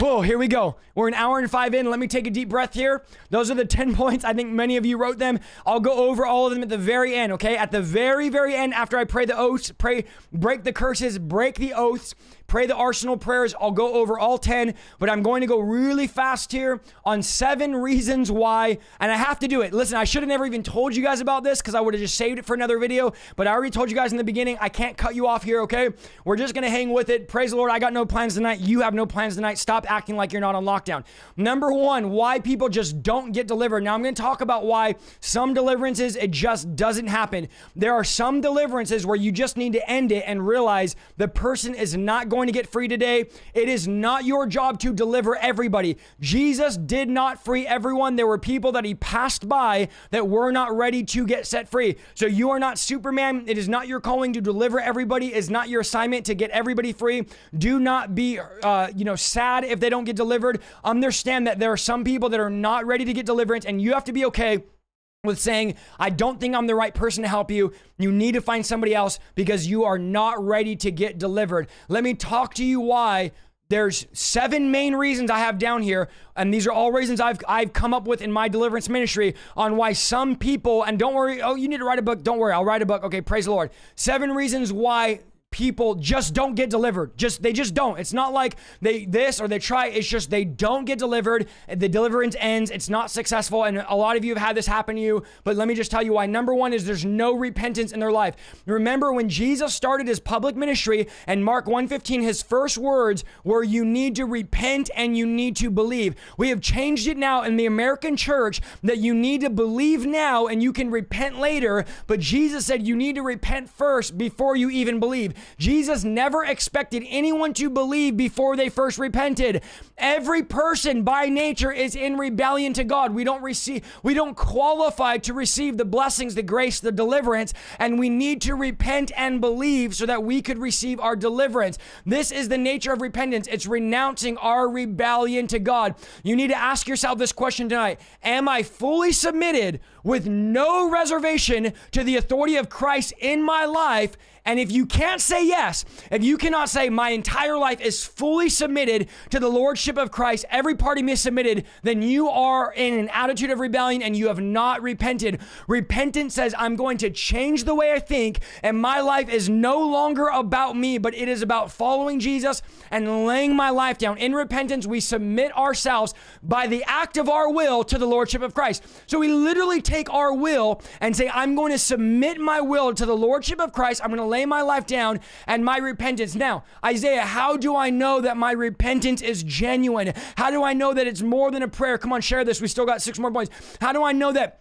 Whoa, here we go. We're an hour and 5 in. Let me take a deep breath here. Those are the 10 points. I think many of you wrote them. I'll go over all of them at the very end, okay? At the very, very end, after I pray the oaths, break the curses, break the oaths, pray the arsenal prayers, I'll go over all 10, but I'm going to go really fast here on 7 reasons why, and I have to do it. Listen, I should have never even told you guys about this because I would have just saved it for another video, but I already told you guys in the beginning, I can't cut you off here, okay? We're just going to hang with it. Praise the Lord, I got no plans tonight. You have no plans tonight. Stop acting like you're not on lockdown. Number 1, why people just don't get delivered. Now, I'm going to talk about why some deliverances, it just doesn't happen. There are some deliverances where you just need to end it and realize the person is not going to get free today. It is not your job to deliver everybody. Jesus did not free everyone. There were people that he passed by that were not ready to get set free. So you are not Superman. It is not your calling to deliver everybody. It's not your assignment to get everybody free. Do not be, sad if they don't get delivered. Understand that there are some people that are not ready to get deliverance, and you have to be okay with saying, I don't think I'm the right person to help you. You need to find somebody else because you are not ready to get delivered. Let me talk to you why. There's 7 main reasons I have down here, and these are all reasons I've come up with in my deliverance ministry on why some people, and don't worry, oh, you need to write a book. Don't worry, I'll write a book. Okay, praise the Lord. 7 reasons why people just don't get delivered. They just don't. It's not like they try. It's just they don't get delivered. The deliverance ends. It's not successful. And a lot of you have had this happen to you. But let me just tell you why. Number one is there's no repentance in their life. Remember when Jesus started his public ministry and Mark 1:15, his first words were, you need to repent and you need to believe. We have changed it now in the American church that you need to believe now and you can repent later. But Jesus said you need to repent first before you even believe. Jesus never expected anyone to believe before they first repented. Every person by nature is in rebellion to God. We don't qualify to receive the blessings, the grace, the deliverance, and we need to repent and believe so that we could receive our deliverance. This is the nature of repentance. It's renouncing our rebellion to God. You need to ask yourself this question tonight. Am I fully submitted with no reservation to the authority of Christ in my life? And if you can't say yes, if you cannot say my entire life is fully submitted to the lordship of Christ, every part of me is submitted, then you are in an attitude of rebellion and you have not repented. Repentance says, I'm going to change the way I think and my life is no longer about me, but it is about following Jesus and laying my life down. In repentance, we submit ourselves by the act of our will to the lordship of Christ. So we literally take our will and say, I'm going to submit my will to the lordship of Christ. I'm going to lay my life down and my repentance. Now, Isaiah, how do I know that my repentance is genuine? How do I know that it's more than a prayer? Come on, share this. We still got 6 more points. How do I know that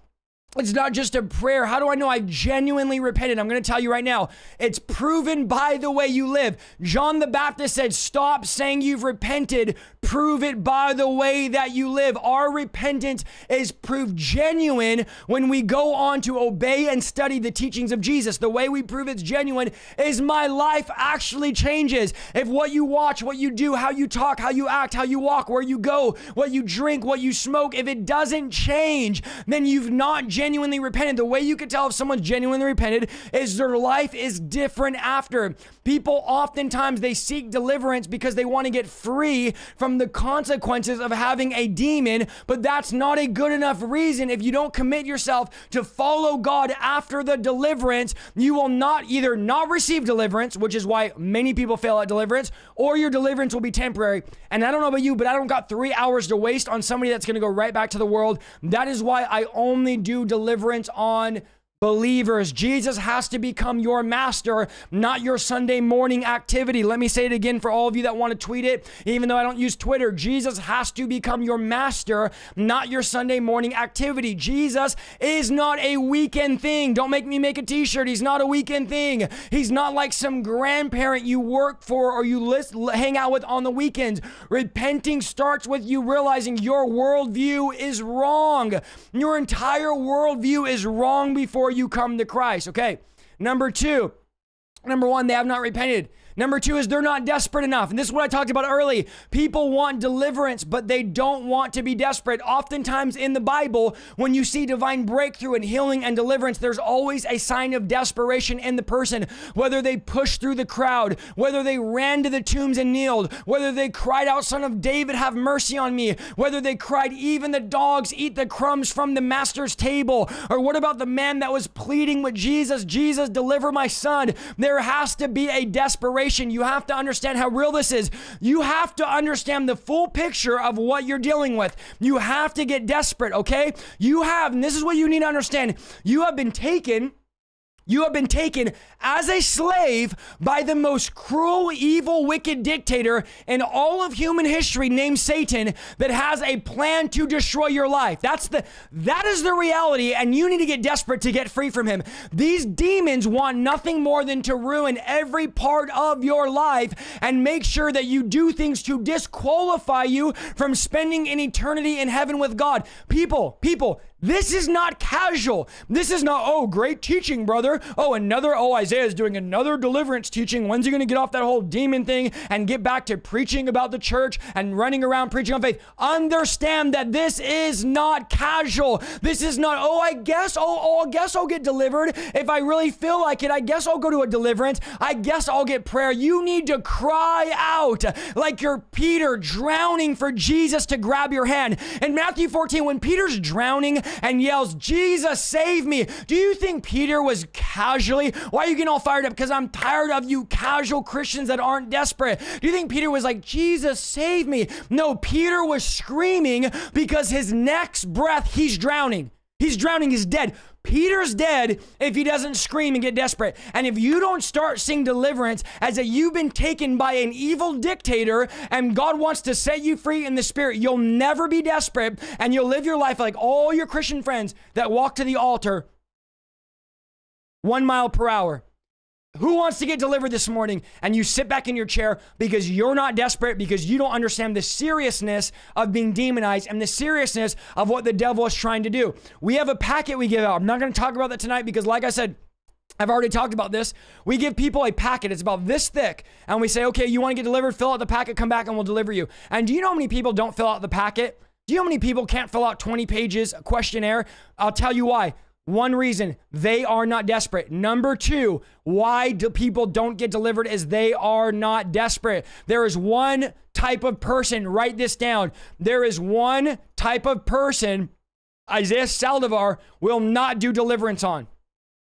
it's not just a prayer? How do I know I genuinely repented? I'm going to tell you right now. It's proven by the way you live. John the Baptist said, stop saying you've repented. Prove it by the way that you live. Our repentance is proved genuine when we go on to obey and study the teachings of Jesus. The way we prove it's genuine is my life actually changes. If what you watch, what you do, how you talk, how you act, how you walk, where you go, what you drink, what you smoke, if it doesn't change, then you've not genuinely repented. The way you can tell if someone's genuinely repented is their life is different after. People oftentimes, they seek deliverance because they want to get free from the consequences of having a demon, but that's not a good enough reason. If you don't commit yourself to follow God after the deliverance, you will not either not receive deliverance, which is why many people fail at deliverance, or your deliverance will be temporary. And I don't know about you, but I don't got 3 hours to waste on somebody that's going to go right back to the world. That is why I only do deliverance on believers. Jesus has to become your master, not your Sunday morning activity. Let me say it again for all of you that want to tweet it, even though I don't use Twitter. Jesus has to become your master, not your Sunday morning activity. Jesus is not a weekend thing. Don't make me make a t-shirt. He's not a weekend thing. He's not like some grandparent you work for or you hang out with on the weekends. Repenting starts with you realizing your worldview is wrong. Your entire worldview is wrong before you come to Christ. Okay. Number one, they have not repented. Number two is they're not desperate enough. And this is what I talked about early. People want deliverance, but they don't want to be desperate. Oftentimes in the Bible, when you see divine breakthrough and healing and deliverance, there's always a sign of desperation in the person. Whether they pushed through the crowd, whether they ran to the tombs and kneeled, whether they cried out, Son of David, have mercy on me, whether they cried, even the dogs eat the crumbs from the master's table. Or what about the man that was pleading with Jesus, Jesus, deliver my son? There has to be a desperation. You have to understand how real this is. You have to understand the full picture of what you're dealing with. You have to get desperate, okay? You have, and this is what you need to understand, you have been taken as a slave by the most cruel, evil, wicked dictator in all of human history named Satan that has a plan to destroy your life. That is the reality, and you need to get desperate to get free from him. These demons want nothing more than to ruin every part of your life and make sure that you do things to disqualify you from spending an eternity in heaven with God. People, this is not casual. This is not, oh, great teaching, brother. Oh, Isaiah's doing another deliverance teaching. When's he going to get off that whole demon thing and get back to preaching about the church and running around preaching on faith? Understand that this is not casual. This is not, I guess I'll get delivered. If I really feel like it, I guess I'll go to a deliverance. I guess I'll get prayer. You need to cry out like you're Peter drowning for Jesus to grab your hand. In Matthew 14, when Peter's drowning, and yells, Jesus, save me. Do you think Peter was casually, why are you getting all fired up? Because I'm tired of you casual Christians that aren't desperate. Do you think Peter was like, Jesus, save me? No, Peter was screaming because his next breath, he's drowning. He's drowning, he's dead. Peter's dead if he doesn't scream and get desperate. And if you don't start seeing deliverance as that you've been taken by an evil dictator and God wants to set you free in the spirit, you'll never be desperate and you'll live your life like all your Christian friends that walk to the altar 1 mile per hour. Who wants to get delivered this morning? And you sit back in your chair because you're not desperate, because you don't understand the seriousness of being demonized and the seriousness of what the devil is trying to do. We have a packet we give out. I'm not going to talk about that tonight because, like I said, I've already talked about this. We give people a packet. It's about this thick. And we say, okay, you want to get delivered? Fill out the packet. Come back and we'll deliver you. And do you know how many people don't fill out the packet? Do you know how many people can't fill out 20 pages, a questionnaire? I'll tell you why. One reason, they are not desperate. Number two, why do people don't get delivered is they are not desperate. There is one type of person, write this down. There is one type of person Isaiah Saldivar will not do deliverance on.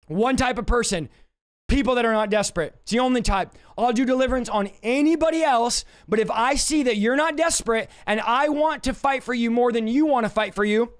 One type of person, people that are not desperate. It's the only type. I'll do deliverance on anybody else, but if I see that you're not desperate and I want to fight for you more than you want to fight for you,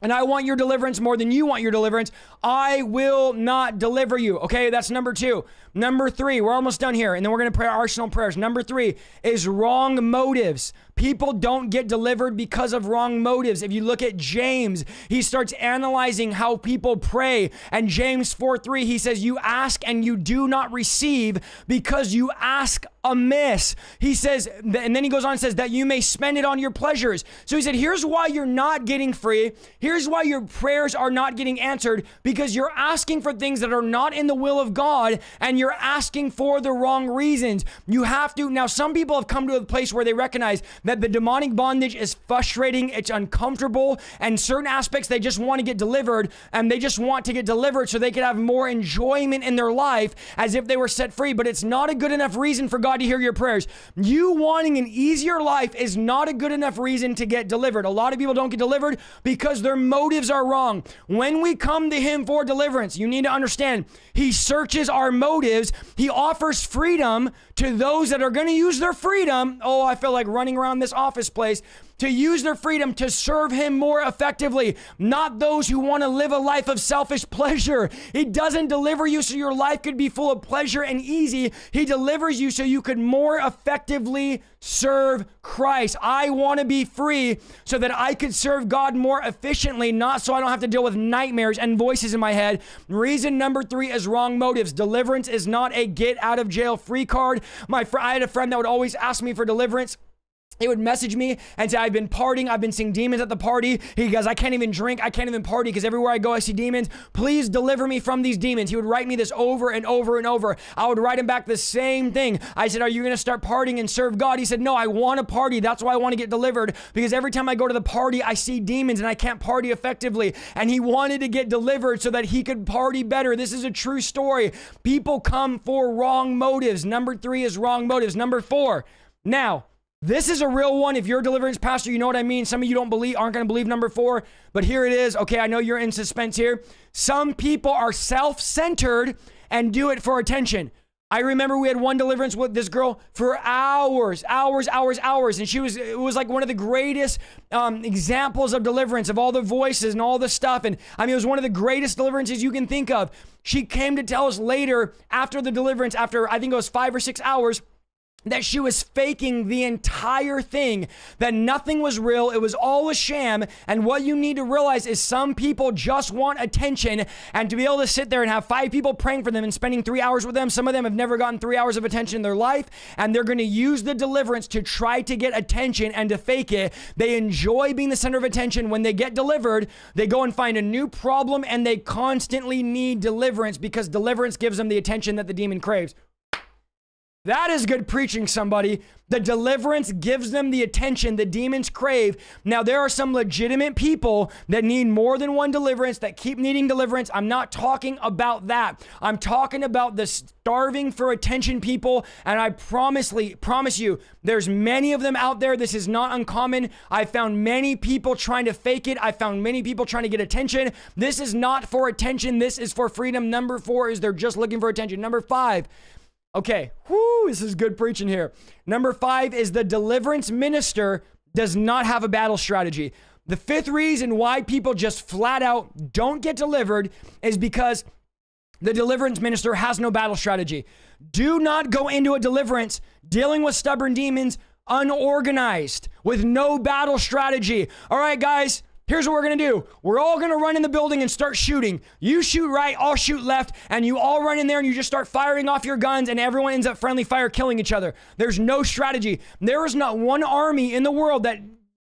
and I want your deliverance more than you want your deliverance, I will not deliver you. Okay, that's number two. Number three, we're almost done here, and then we're gonna pray our arsenal prayers. Number three is wrong motives. People don't get delivered because of wrong motives. If you look at James, he starts analyzing how people pray. And James 4:3, he says, you ask and you do not receive because you ask amiss. He says, and then he goes on and says that you may spend it on your pleasures. So he said, here's why you're not getting free. Here's why your prayers are not getting answered, because you're asking for things that are not in the will of God and you're asking for the wrong reasons. You have to, now some people have come to a place where they recognize that the demonic bondage is frustrating, it's uncomfortable, and certain aspects they just want to get delivered, and they just want to get delivered so they could have more enjoyment in their life as if they were set free, but it's not a good enough reason for God to hear your prayers. You wanting an easier life is not a good enough reason to get delivered. A lot of people don't get delivered because their motives are wrong. When we come to Him for deliverance, you need to understand, He searches our motives. He offers freedom to those that are going to use their freedom. Oh, I feel like running around this office place to use their freedom to serve Him more effectively, not those who want to live a life of selfish pleasure. He doesn't deliver you so your life could be full of pleasure and easy. He delivers you so you could more effectively serve Christ. I want to be free so that I could serve God more efficiently, not so I don't have to deal with nightmares and voices in my head. Reason number three is wrong motives. Deliverance is not a get out of jail free card. I had a friend that would always ask me for deliverance. He would message me and say, I've been partying. I've been seeing demons at the party. He goes, I can't even drink. I can't even party because everywhere I go, I see demons. Please deliver me from these demons. He would write me this over and over and over. I would write him back the same thing. I said, are you going to start partying and serve God? He said, no, I want to party. That's why I want to get delivered, because every time I go to the party, I see demons and I can't party effectively. And he wanted to get delivered so that he could party better. This is a true story. People come for wrong motives. Number three is wrong motives. Number four, now, this is a real one. If you're a deliverance pastor, you know what I mean. Some of you don't believe, aren't going to believe number four, but here it is. Okay, I know you're in suspense here. Some people are self-centered and do it for attention. I remember we had one deliverance with this girl for hours. And it was like one of the greatest examples of deliverance, of all the voices and all the stuff. And I mean, it was one of the greatest deliverances you can think of. She came to tell us later after the deliverance, after I think it was 5 or 6 hours, that she was faking the entire thing, that nothing was real, it was all a sham. And what you need to realize is some people just want attention, and to be able to sit there and have 5 people praying for them and spending 3 hours with them, some of them have never gotten 3 hours of attention in their life, and they're gonna use the deliverance to try to get attention and to fake it. They enjoy being the center of attention. When they get delivered, they go and find a new problem, and they constantly need deliverance because deliverance gives them the attention that the demon craves. That is good preaching, somebody. The deliverance gives them the attention the demons crave. Now, there are some legitimate people that need more than one deliverance, that keep needing deliverance. I'm not talking about that. I'm talking about the starving for attention people, and I promise you, there's many of them out there. This is not uncommon. I found many people trying to fake it. I found many people trying to get attention. This is not for attention. This is for freedom. Number 4 is they're just looking for attention. Number 5. Okay, whoo, this is good preaching here. Number 5 is the deliverance minister does not have a battle strategy. The 5th reason why people just flat out don't get delivered is because the deliverance minister has no battle strategy. Do not go into a deliverance dealing with stubborn demons unorganized, with no battle strategy. All right, guys. Here's what we're gonna do. We're all gonna run in the building and start shooting. You shoot right, I'll shoot left, and you all run in there and you just start firing off your guns, and everyone ends up friendly fire killing each other. There's no strategy. There is not one army in the world that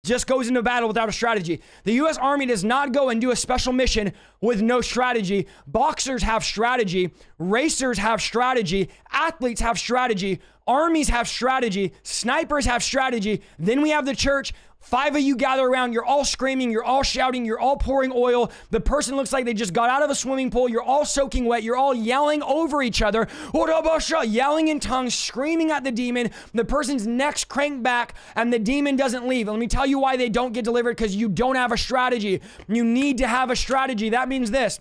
just goes into battle without a strategy. The U.S. Army does not go and do a special mission with no strategy. Boxers have strategy. Racers have strategy. Athletes have strategy. Armies have strategy. Snipers have strategy. Then we have the church. 5 of you gather around, you're all screaming, you're all shouting, you're all pouring oil. The person looks like they just got out of a swimming pool, you're all soaking wet, you're all yelling over each other, yelling in tongues, screaming at the demon. The person's neck's cranked back and the demon doesn't leave. And let me tell you why they don't get delivered, because you don't have a strategy. You need to have a strategy. That means this.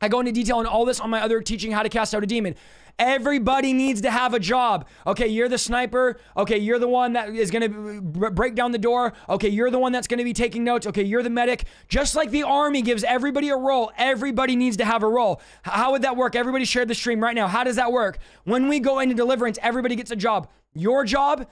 I go into detail on all this on my other teaching, How to Cast Out a Demon. Everybody needs to have a job. Okay, you're the sniper. Okay, you're the one that is going to break down the door. Okay, you're the one that's going to be taking notes. Okay, you're the medic. Just like the army gives everybody a role, everybody needs to have a role. How would that work? Everybody share the stream right now. How does that work? When we go into deliverance, everybody gets a job. Your job,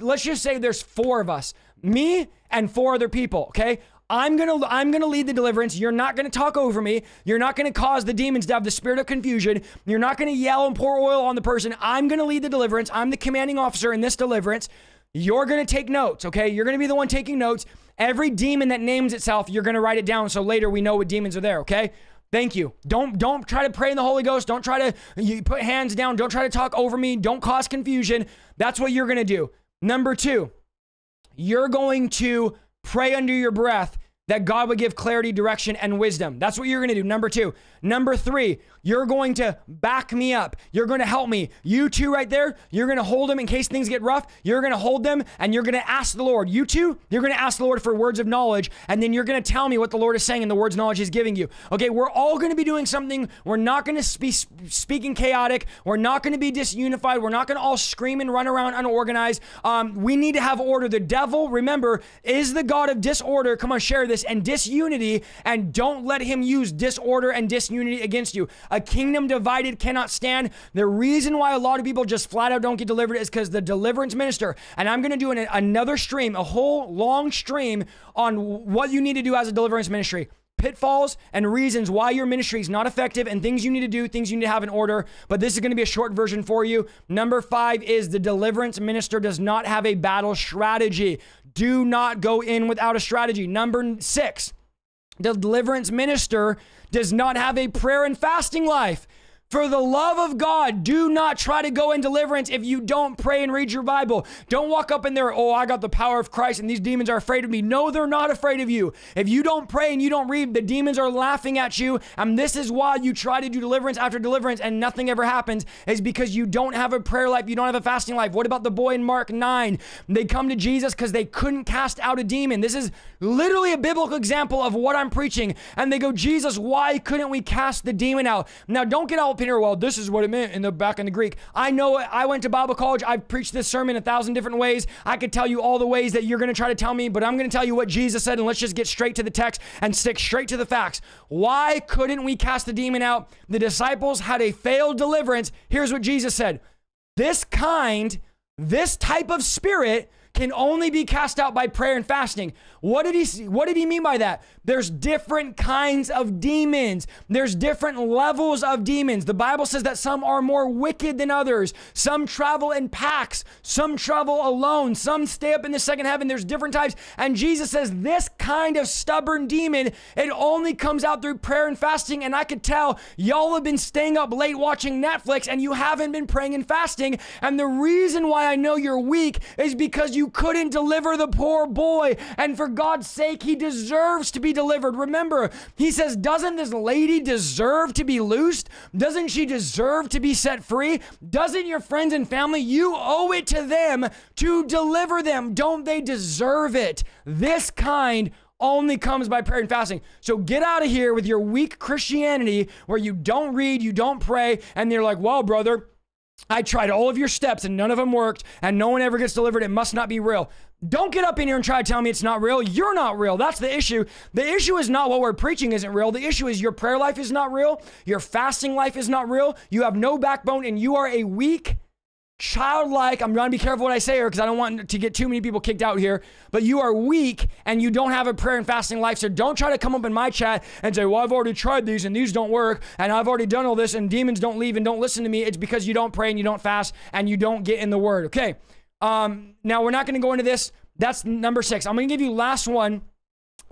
let's just say there's 4 of us, me and 4 other people, okay? I'm gonna lead the deliverance. You're not gonna talk over me. You're not gonna cause the demons to have the spirit of confusion. You're not gonna yell and pour oil on the person. I'm gonna lead the deliverance. I'm the commanding officer in this deliverance. You're gonna take notes, okay? You're gonna be the one taking notes. Every demon that names itself, you're gonna write it down so later we know what demons are there, okay? Thank you. Don't try to pray in the Holy Ghost. Don't try to put hands down. Don't try to talk over me. Don't cause confusion. That's what you're gonna do. Number 2, you're going to pray under your breath that God would give clarity, direction, and wisdom. That's what you're going to do. Number 2. Number 3, you're going to back me up. You're going to help me. You 2 right there, you're going to hold them in case things get rough. You're going to hold them and you're going to ask the Lord. You 2, you're going to ask the Lord for words of knowledge, and then you're going to tell me what the Lord is saying and the words of knowledge he's giving you. Okay, we're all going to be doing something. We're not going to be speaking chaotic. We're not going to be disunified. We're not going to all scream and run around unorganized. We need to have order. The devil, remember, is the god of disorder. Come on, share this. And disunity, and don't let him use disorder and disunity against you. A kingdom divided cannot stand. The reason why a lot of people just flat out don't get delivered is because the deliverance minister, and I'm going to do another stream, a whole long stream on what you need to do as a deliverance ministry. Pitfalls and reasons why your ministry is not effective and things you need to do, things you need to have in order. But this is going to be a short version for you. Number 5 is the deliverance minister does not have a battle strategy. Do not go in without a strategy. Number 6, the deliverance minister does not have a prayer and fasting life. For the love of God, do not try to go in deliverance if you don't pray and read your Bible. Don't walk up in there, oh, I got the power of Christ and these demons are afraid of me. No, they're not afraid of you. If you don't pray and you don't read, the demons are laughing at you. And this is why you try to do deliverance after deliverance and nothing ever happens, is because you don't have a prayer life. You don't have a fasting life. What about the boy in Mark 9? They come to Jesus because they couldn't cast out a demon. This is literally a biblical example of what I'm preaching. And they go, Jesus, why couldn't we cast the demon out? Now, don't get all Peter, well, this is what it meant in the Greek. I know it. I went to Bible college. I've preached this sermon 1,000 different ways. I could tell you all the ways that you're going to try to tell me, but I'm going to tell you what Jesus said, and let's just get straight to the text and stick straight to the facts. Why couldn't we cast the demon out? The disciples had a failed deliverance. Here's what Jesus said. This type of spirit can only be cast out by prayer and fasting. What did he mean by that? There's different kinds of demons. There's different levels of demons. The Bible says that some are more wicked than others. Some travel in packs. Some travel alone. Some stay up in the second heaven. There's different types. And Jesus says this kind of stubborn demon, it only comes out through prayer and fasting. And I could tell y'all have been staying up late watching Netflix and you haven't been praying and fasting. And the reason why I know you're weak is because you couldn't deliver the poor boy. And for God's sake, he deserves to be delivered. Remember, he says, doesn't this lady deserve to be loosed? Doesn't she deserve to be set free? Doesn't your friends and family, you owe it to them to deliver them? Don't they deserve it? This kind only comes by prayer and fasting. So get out of here with your weak Christianity where you don't read, you don't pray, and they're like, well, brother, I tried all of your steps and none of them worked and no one ever gets delivered. It must not be real. Don't get up in here and try to tell me it's not real. You're not real. That's the issue. The issue is not what we're preaching isn't real. The issue is your prayer life is not real. Your fasting life is not real. You have no backbone and you are a weak, childlike, I'm trying to be careful what I say here because I don't want to get too many people kicked out here, but you are weak and you don't have a prayer and fasting life. So don't try to come up in my chat and say, well, I've already tried these and these don't work and I've already done all this and demons don't leave and don't listen to me. It's because you don't pray and you don't fast and you don't get in the word. Okay. Now we're not going to go into this. That's number 6. I'm going to give you last one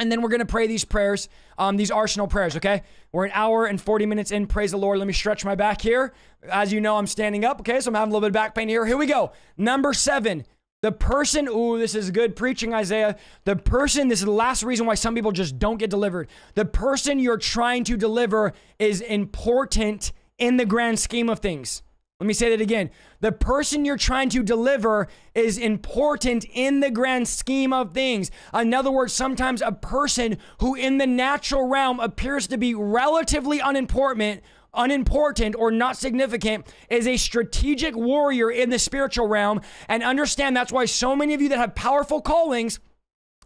and then we're going to pray these prayers, these arsenal prayers. Okay. We're an hour and 40 minutes in. Praise the Lord. Let me stretch my back here. As you know, I'm standing up. Okay. So I'm having a little bit of back pain here. Here we go. Number 7, the person, ooh, this is good preaching, Isaiah. The person, this is the last reason why some people just don't get delivered. The person you're trying to deliver is important in the grand scheme of things. Let me say that again. The person you're trying to deliver is important in the grand scheme of things. In other words, sometimes a person who in the natural realm appears to be relatively unimportant or not significant is a strategic warrior in the spiritual realm. And understand that's why so many of you that have powerful callings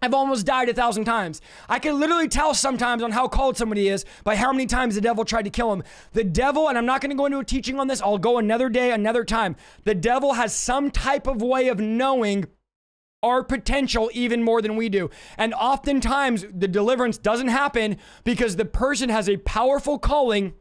I've almost died 1,000 times. I can literally tell sometimes on how called somebody is by how many times the devil tried to kill him. The devil, and I'm not going to go into a teaching on this. I'll go another day, another time. The devil has some type of way of knowing our potential even more than we do. And oftentimes the deliverance doesn't happen because the person has a powerful calling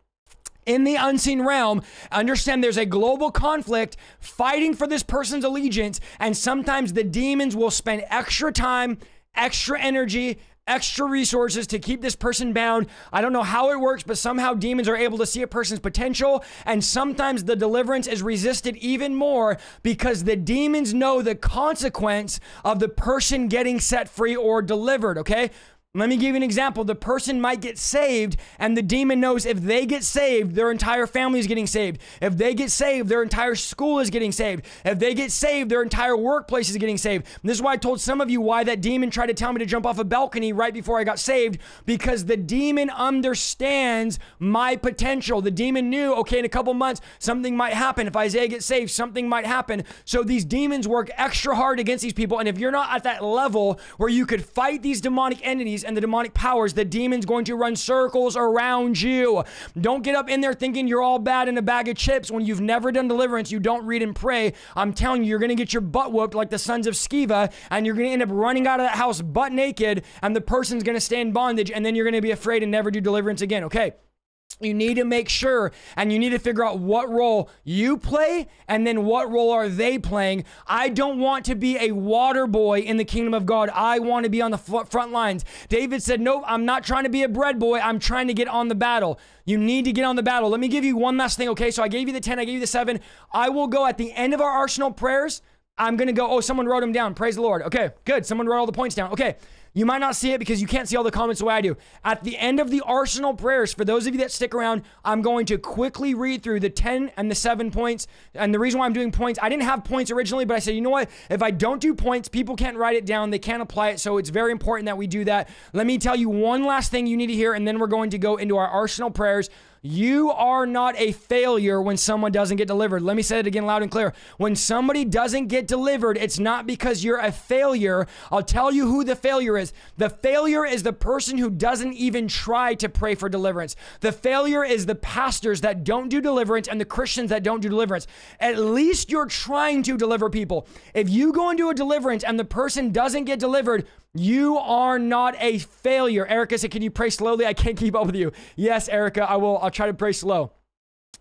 in the unseen realm. Understand there's a global conflict fighting for this person's allegiance. And sometimes the demons will spend extra time, extra energy, extra resources to keep this person bound. I don't know how it works, but somehow demons are able to see a person's potential. And sometimes the deliverance is resisted even more because the demons know the consequence of the person getting set free or delivered. Okay. Let me give you an example. The person might get saved and the demon knows if they get saved, their entire family is getting saved. If they get saved, their entire school is getting saved. If they get saved, their entire workplace is getting saved. And this is why I told some of you why that demon tried to tell me to jump off a balcony right before I got saved, because the demon understands my potential. The demon knew, okay, in a couple months, something might happen. If Isaiah gets saved, something might happen. So these demons work extra hard against these people. And if you're not at that level where you could fight these demonic entities and the demonic powers, the demon's going to run circles around you. Don't get up in there thinking you're all bad in a bag of chips when you've never done deliverance, you don't read and pray. I'm telling you, you're going to get your butt whooped like the sons of Sceva, and you're going to end up running out of that house butt naked, and the person's going to stay in bondage, and then you're going to be afraid and never do deliverance again, okay? You need to make sure and you need to figure out what role you play and then what role are they playing. I don't want to be a water boy in the kingdom of God. I want to be on the front lines. David said, nope, I'm not trying to be a bread boy. I'm trying to get on the battle. You need to get on the battle. Let me give you one last thing, okay? So I gave you the 10, I gave you the 7. I will go at the end of our arsenal prayers. I'm going to go, oh, someone wrote them down. Praise the Lord. Okay, good. Someone wrote all the points down. Okay. You might not see it because you can't see all the comments the way I do. At the end of the arsenal prayers, for those of you that stick around, I'm going to quickly read through the 10 and the 7 points. And the reason why I'm doing points, I didn't have points originally, but I said, you know what? If I don't do points, people can't write it down. They can't apply it. So it's very important that we do that. Let me tell you one last thing you need to hear, and then we're going to go into our arsenal prayers. You are not a failure when someone doesn't get delivered. Let me say it again loud and clear. When somebody doesn't get delivered, it's not because you're a failure. I'll tell you who the failure is. The failure is the person who doesn't even try to pray for deliverance. The failure is the pastors that don't do deliverance and the Christians that don't do deliverance. At least you're trying to deliver people. If you go into a deliverance and the person doesn't get delivered, you are not a failure. Erica said, can you pray slowly? I can't keep up with you. Yes, Erica, I will. I'll try to pray slow.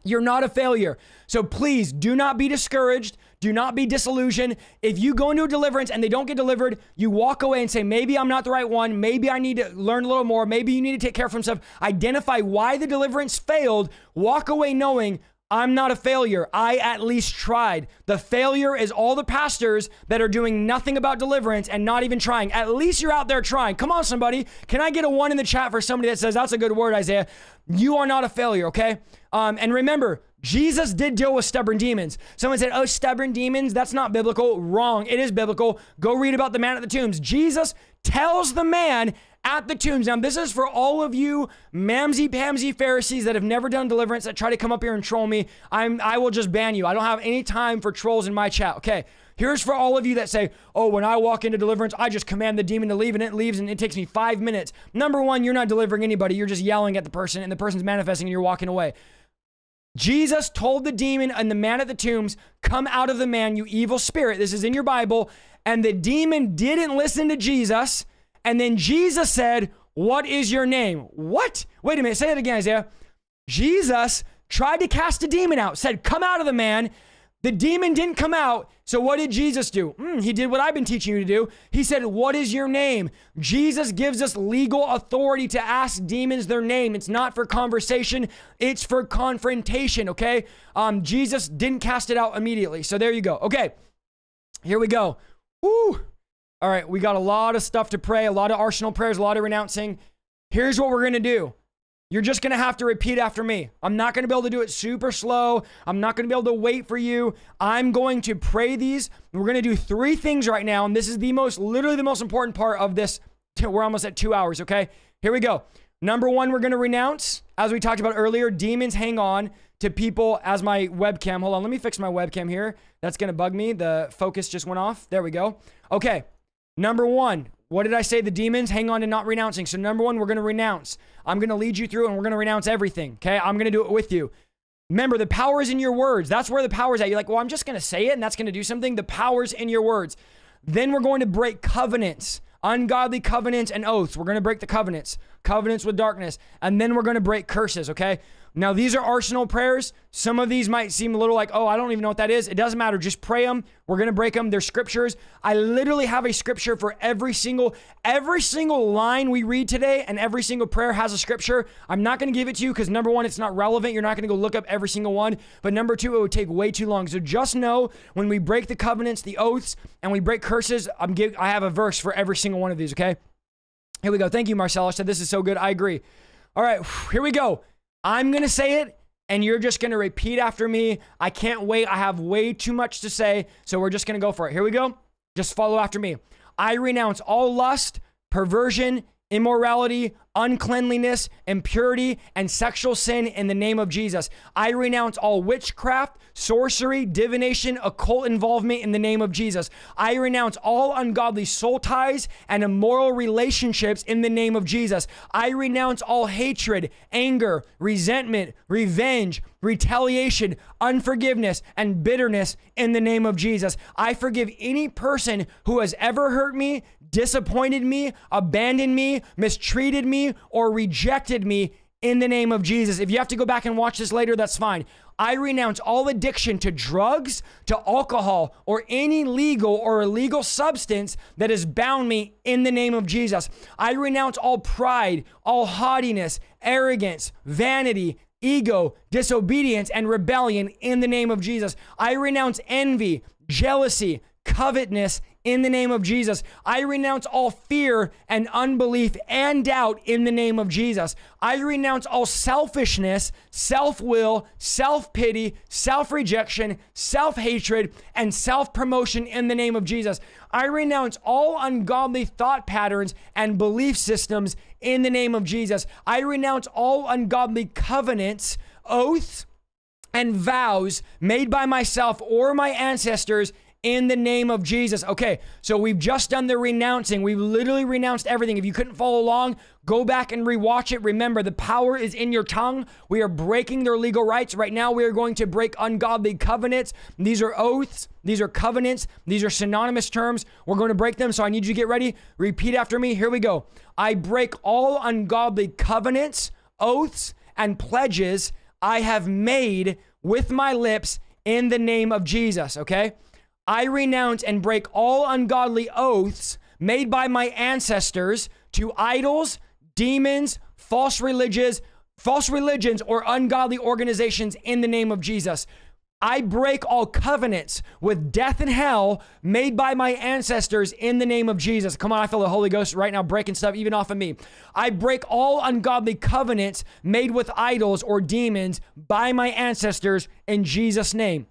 You're not a failure. So please do not be discouraged. Do not be disillusioned. If you go into a deliverance and they don't get delivered, you walk away and say, maybe I'm not the right one. Maybe I need to learn a little more. Maybe you need to take care of some stuff. Identify why the deliverance failed. Walk away knowing, I'm not a failure. I at least tried. The failure is all the pastors that are doing nothing about deliverance and not even trying. At least you're out there trying. Come on, somebody. Can I get a one in the chat for somebody that says, that's a good word, Isaiah? You are not a failure, okay? And remember, Jesus did deal with stubborn demons. Someone said, oh, stubborn demons, that's not biblical. Wrong, it is biblical. Go read about the man at the tombs. Jesus tells the man at the tombs. Now, this is for all of you mamsy-pamsy Pharisees that have never done deliverance that try to come up here and troll me. I will just ban you. I don't have any time for trolls in my chat, okay? Here's for all of you that say, oh, when I walk into deliverance, I just command the demon to leave and it leaves and it takes me 5 minutes. Number one, you're not delivering anybody. You're just yelling at the person and the person's manifesting and you're walking away. Jesus told the demon and the man at the tombs, come out of the man, you evil spirit. This is in your Bible. And the demon didn't listen to Jesus. And then Jesus said, what is your name? What? Wait a minute. Say that again, Isaiah. Jesus tried to cast a demon out, said, come out of the man. The demon didn't come out. So what did Jesus do? He did what I've been teaching you to do. He said, what is your name? Jesus gives us legal authority to ask demons their name. It's not for conversation. It's for confrontation, okay? Jesus didn't cast it out immediately. So there you go. Okay, here we go. Woo! All right, we got a lot of stuff to pray, a lot of arsenal prayers, a lot of renouncing. Here's what we're going to do. You're just going to have to repeat after me. I'm not going to be able to do it super slow. I'm not going to be able to wait for you. I'm going to pray these. We're going to do three things right now. And this is the most, literally the most important part of this. We're almost at 2 hours, okay? Here we go. Number one, we're going to renounce. As we talked about earlier, demons hang on to people as my webcam. Hold on, let me fix my webcam here. That's going to bug me. The focus just went off. There we go. Okay, number one. What did I say? The demons hang on to not renouncing. So number one, we're going to renounce. I'm going to lead you through and we're going to renounce everything. Okay. I'm going to do it with you. Remember, the power is in your words. That's where the power is at. You're like, well, I'm just going to say it and that's going to do something. The power's in your words. Then we're going to break covenants, ungodly covenants and oaths. We're going to break the covenants with darkness. And then we're going to break curses. Okay. Now these are arsenal prayers. Some of these might seem a little like, oh, I don't even know what that is. It doesn't matter. Just pray them. We're going to break them. They're scriptures. I literally have a scripture for every single line we read today, and every single prayer has a scripture. I'm not going to give it to you because number one, it's not relevant. You're not going to go look up every single one. But number two, it would take way too long. So just know when we break the covenants, the oaths, and we break curses, I have a verse for every single one of these. Okay. Here we go. Thank you, Marcel. I said, this is so good. I agree. All right, here we go. I'm going to say it, and you're just going to repeat after me. I can't wait. I have way too much to say, so we're just going to go for it. Here we go. Just follow after me. I renounce all lust, perversion, immorality, uncleanliness, impurity, and sexual sin in the name of Jesus. I renounce all witchcraft, sorcery, divination, occult involvement in the name of Jesus. I renounce all ungodly soul ties and immoral relationships in the name of Jesus. I renounce all hatred, anger, resentment, revenge, retaliation, unforgiveness, and bitterness in the name of Jesus. I forgive any person who has ever hurt me, disappointed me, abandoned me, mistreated me, or rejected me in the name of Jesus. If you have to go back and watch this later, that's fine. I renounce all addiction to drugs, to alcohol, or any legal or illegal substance that has bound me in the name of Jesus. I renounce all pride, all haughtiness, arrogance, vanity, ego, disobedience, and rebellion in the name of Jesus. I renounce envy, jealousy, covetousness in the name of Jesus. I renounce all fear and unbelief and doubt in the name of Jesus. I renounce all selfishness, self-will, self-pity, self-rejection, self-hatred, and self-promotion in the name of Jesus. I renounce all ungodly thought patterns and belief systems in the name of Jesus. I renounce all ungodly covenants, oaths, and vows made by myself or my ancestors in the name of Jesus. Okay, so we've just done the renouncing. We've literally renounced everything. If you couldn't follow along, go back and rewatch it. Remember, the power is in your tongue. We are breaking their legal rights. Right now, we are going to break ungodly covenants. These are oaths. These are covenants. These are synonymous terms. We're going to break them, so I need you to get ready. Repeat after me. Here we go. I break all ungodly covenants, oaths, and pledges I have made with my lips in the name of Jesus, okay? I renounce and break all ungodly oaths made by my ancestors to idols, demons, false religions, or ungodly organizations in the name of Jesus. I break all covenants with death and hell made by my ancestors in the name of Jesus. Come on, I feel the Holy Ghost right now breaking stuff even off of me. I break all ungodly covenants made with idols or demons by my ancestors in Jesus' name.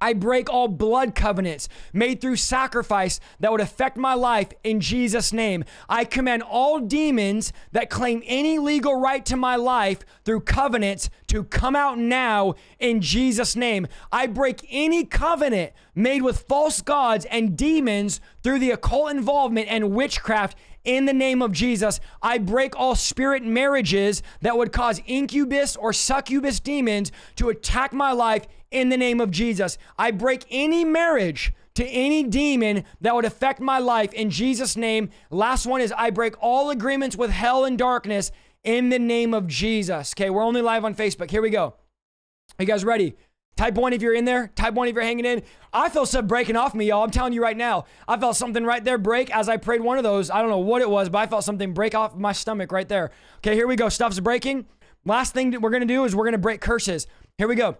I break all blood covenants made through sacrifice that would affect my life in Jesus' name. I command all demons that claim any legal right to my life through covenants to come out now in Jesus' name. I break any covenant made with false gods and demons through the occult involvement and witchcraft in the name of Jesus. I break all spirit marriages that would cause incubus or succubus demons to attack my life in the name of Jesus. I break any marriage to any demon that would affect my life in Jesus' name. Last one is I break all agreements with hell and darkness in the name of Jesus. Okay, we're only live on Facebook. Here we go. Are you guys ready? Type one if you're in there. Type one if you're hanging in. I feel stuff breaking off me, y'all. I'm telling you right now. I felt something right there break as I prayed one of those. I don't know what it was, but I felt something break off my stomach right there. Okay, here we go. Stuff's breaking. Last thing that we're going to do is we're going to break curses. Here we go.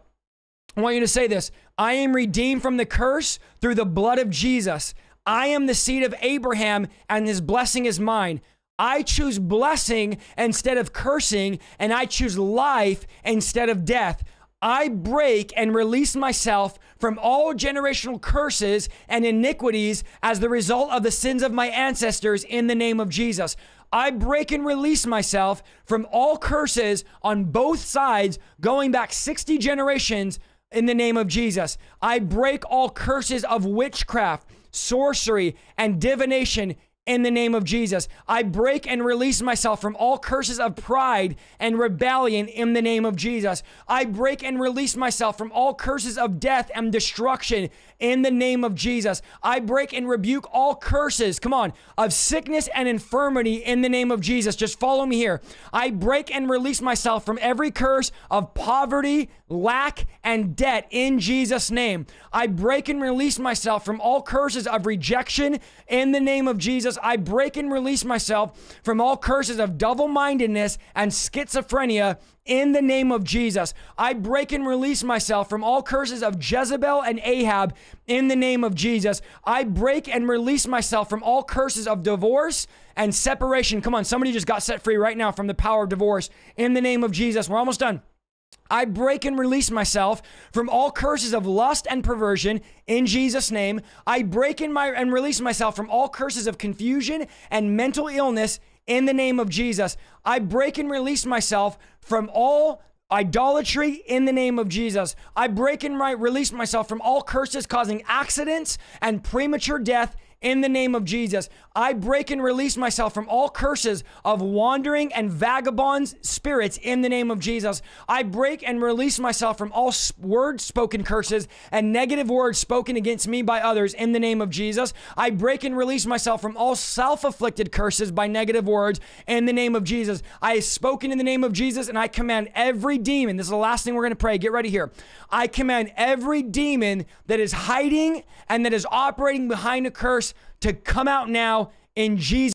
I want you to say this. I am redeemed from the curse through the blood of Jesus. I am the seed of Abraham, and his blessing is mine. I choose blessing instead of cursing, and I choose life instead of death. I break and release myself from all generational curses and iniquities as the result of the sins of my ancestors in the name of Jesus. I break and release myself from all curses on both sides going back 60 generations in the name of Jesus. I break all curses of witchcraft, sorcery, and divination in the name of Jesus. I break and release myself from all curses of pride and rebellion in the name of Jesus. I break and release myself from all curses of death and destruction in the name of Jesus. I break and rebuke all curses, come on, of sickness and infirmity in the name of Jesus. Just follow me here. I break and release myself from every curse of poverty, lack, and debt in Jesus' name. I break and release myself from all curses of rejection in the name of Jesus. I break and release myself from all curses of double-mindedness and schizophrenia in the name of Jesus. I break and release myself from all curses of Jezebel and Ahab in the name of Jesus. I break and release myself from all curses of divorce and separation. Come on, somebody just got set free right now from the power of divorce in the name of Jesus. We're almost done. I break and release myself from all curses of lust and perversion in Jesus' name. I break and release myself from all curses of confusion and mental illness in the name of Jesus. I break and release myself from all idolatry in the name of Jesus. I break and release myself from all curses causing accidents and premature death in the name of Jesus. I break and release myself from all curses of wandering and vagabond spirits in the name of Jesus. I break and release myself from all words spoken curses and negative words spoken against me by others in the name of Jesus. I break and release myself from all self-afflicted curses by negative words in the name of Jesus. I have spoken in the name of Jesus, and I command every demon. This is the last thing we're going to pray. Get ready here. I command every demon that is hiding and that is operating behind a curse to come out now in Jesus' name.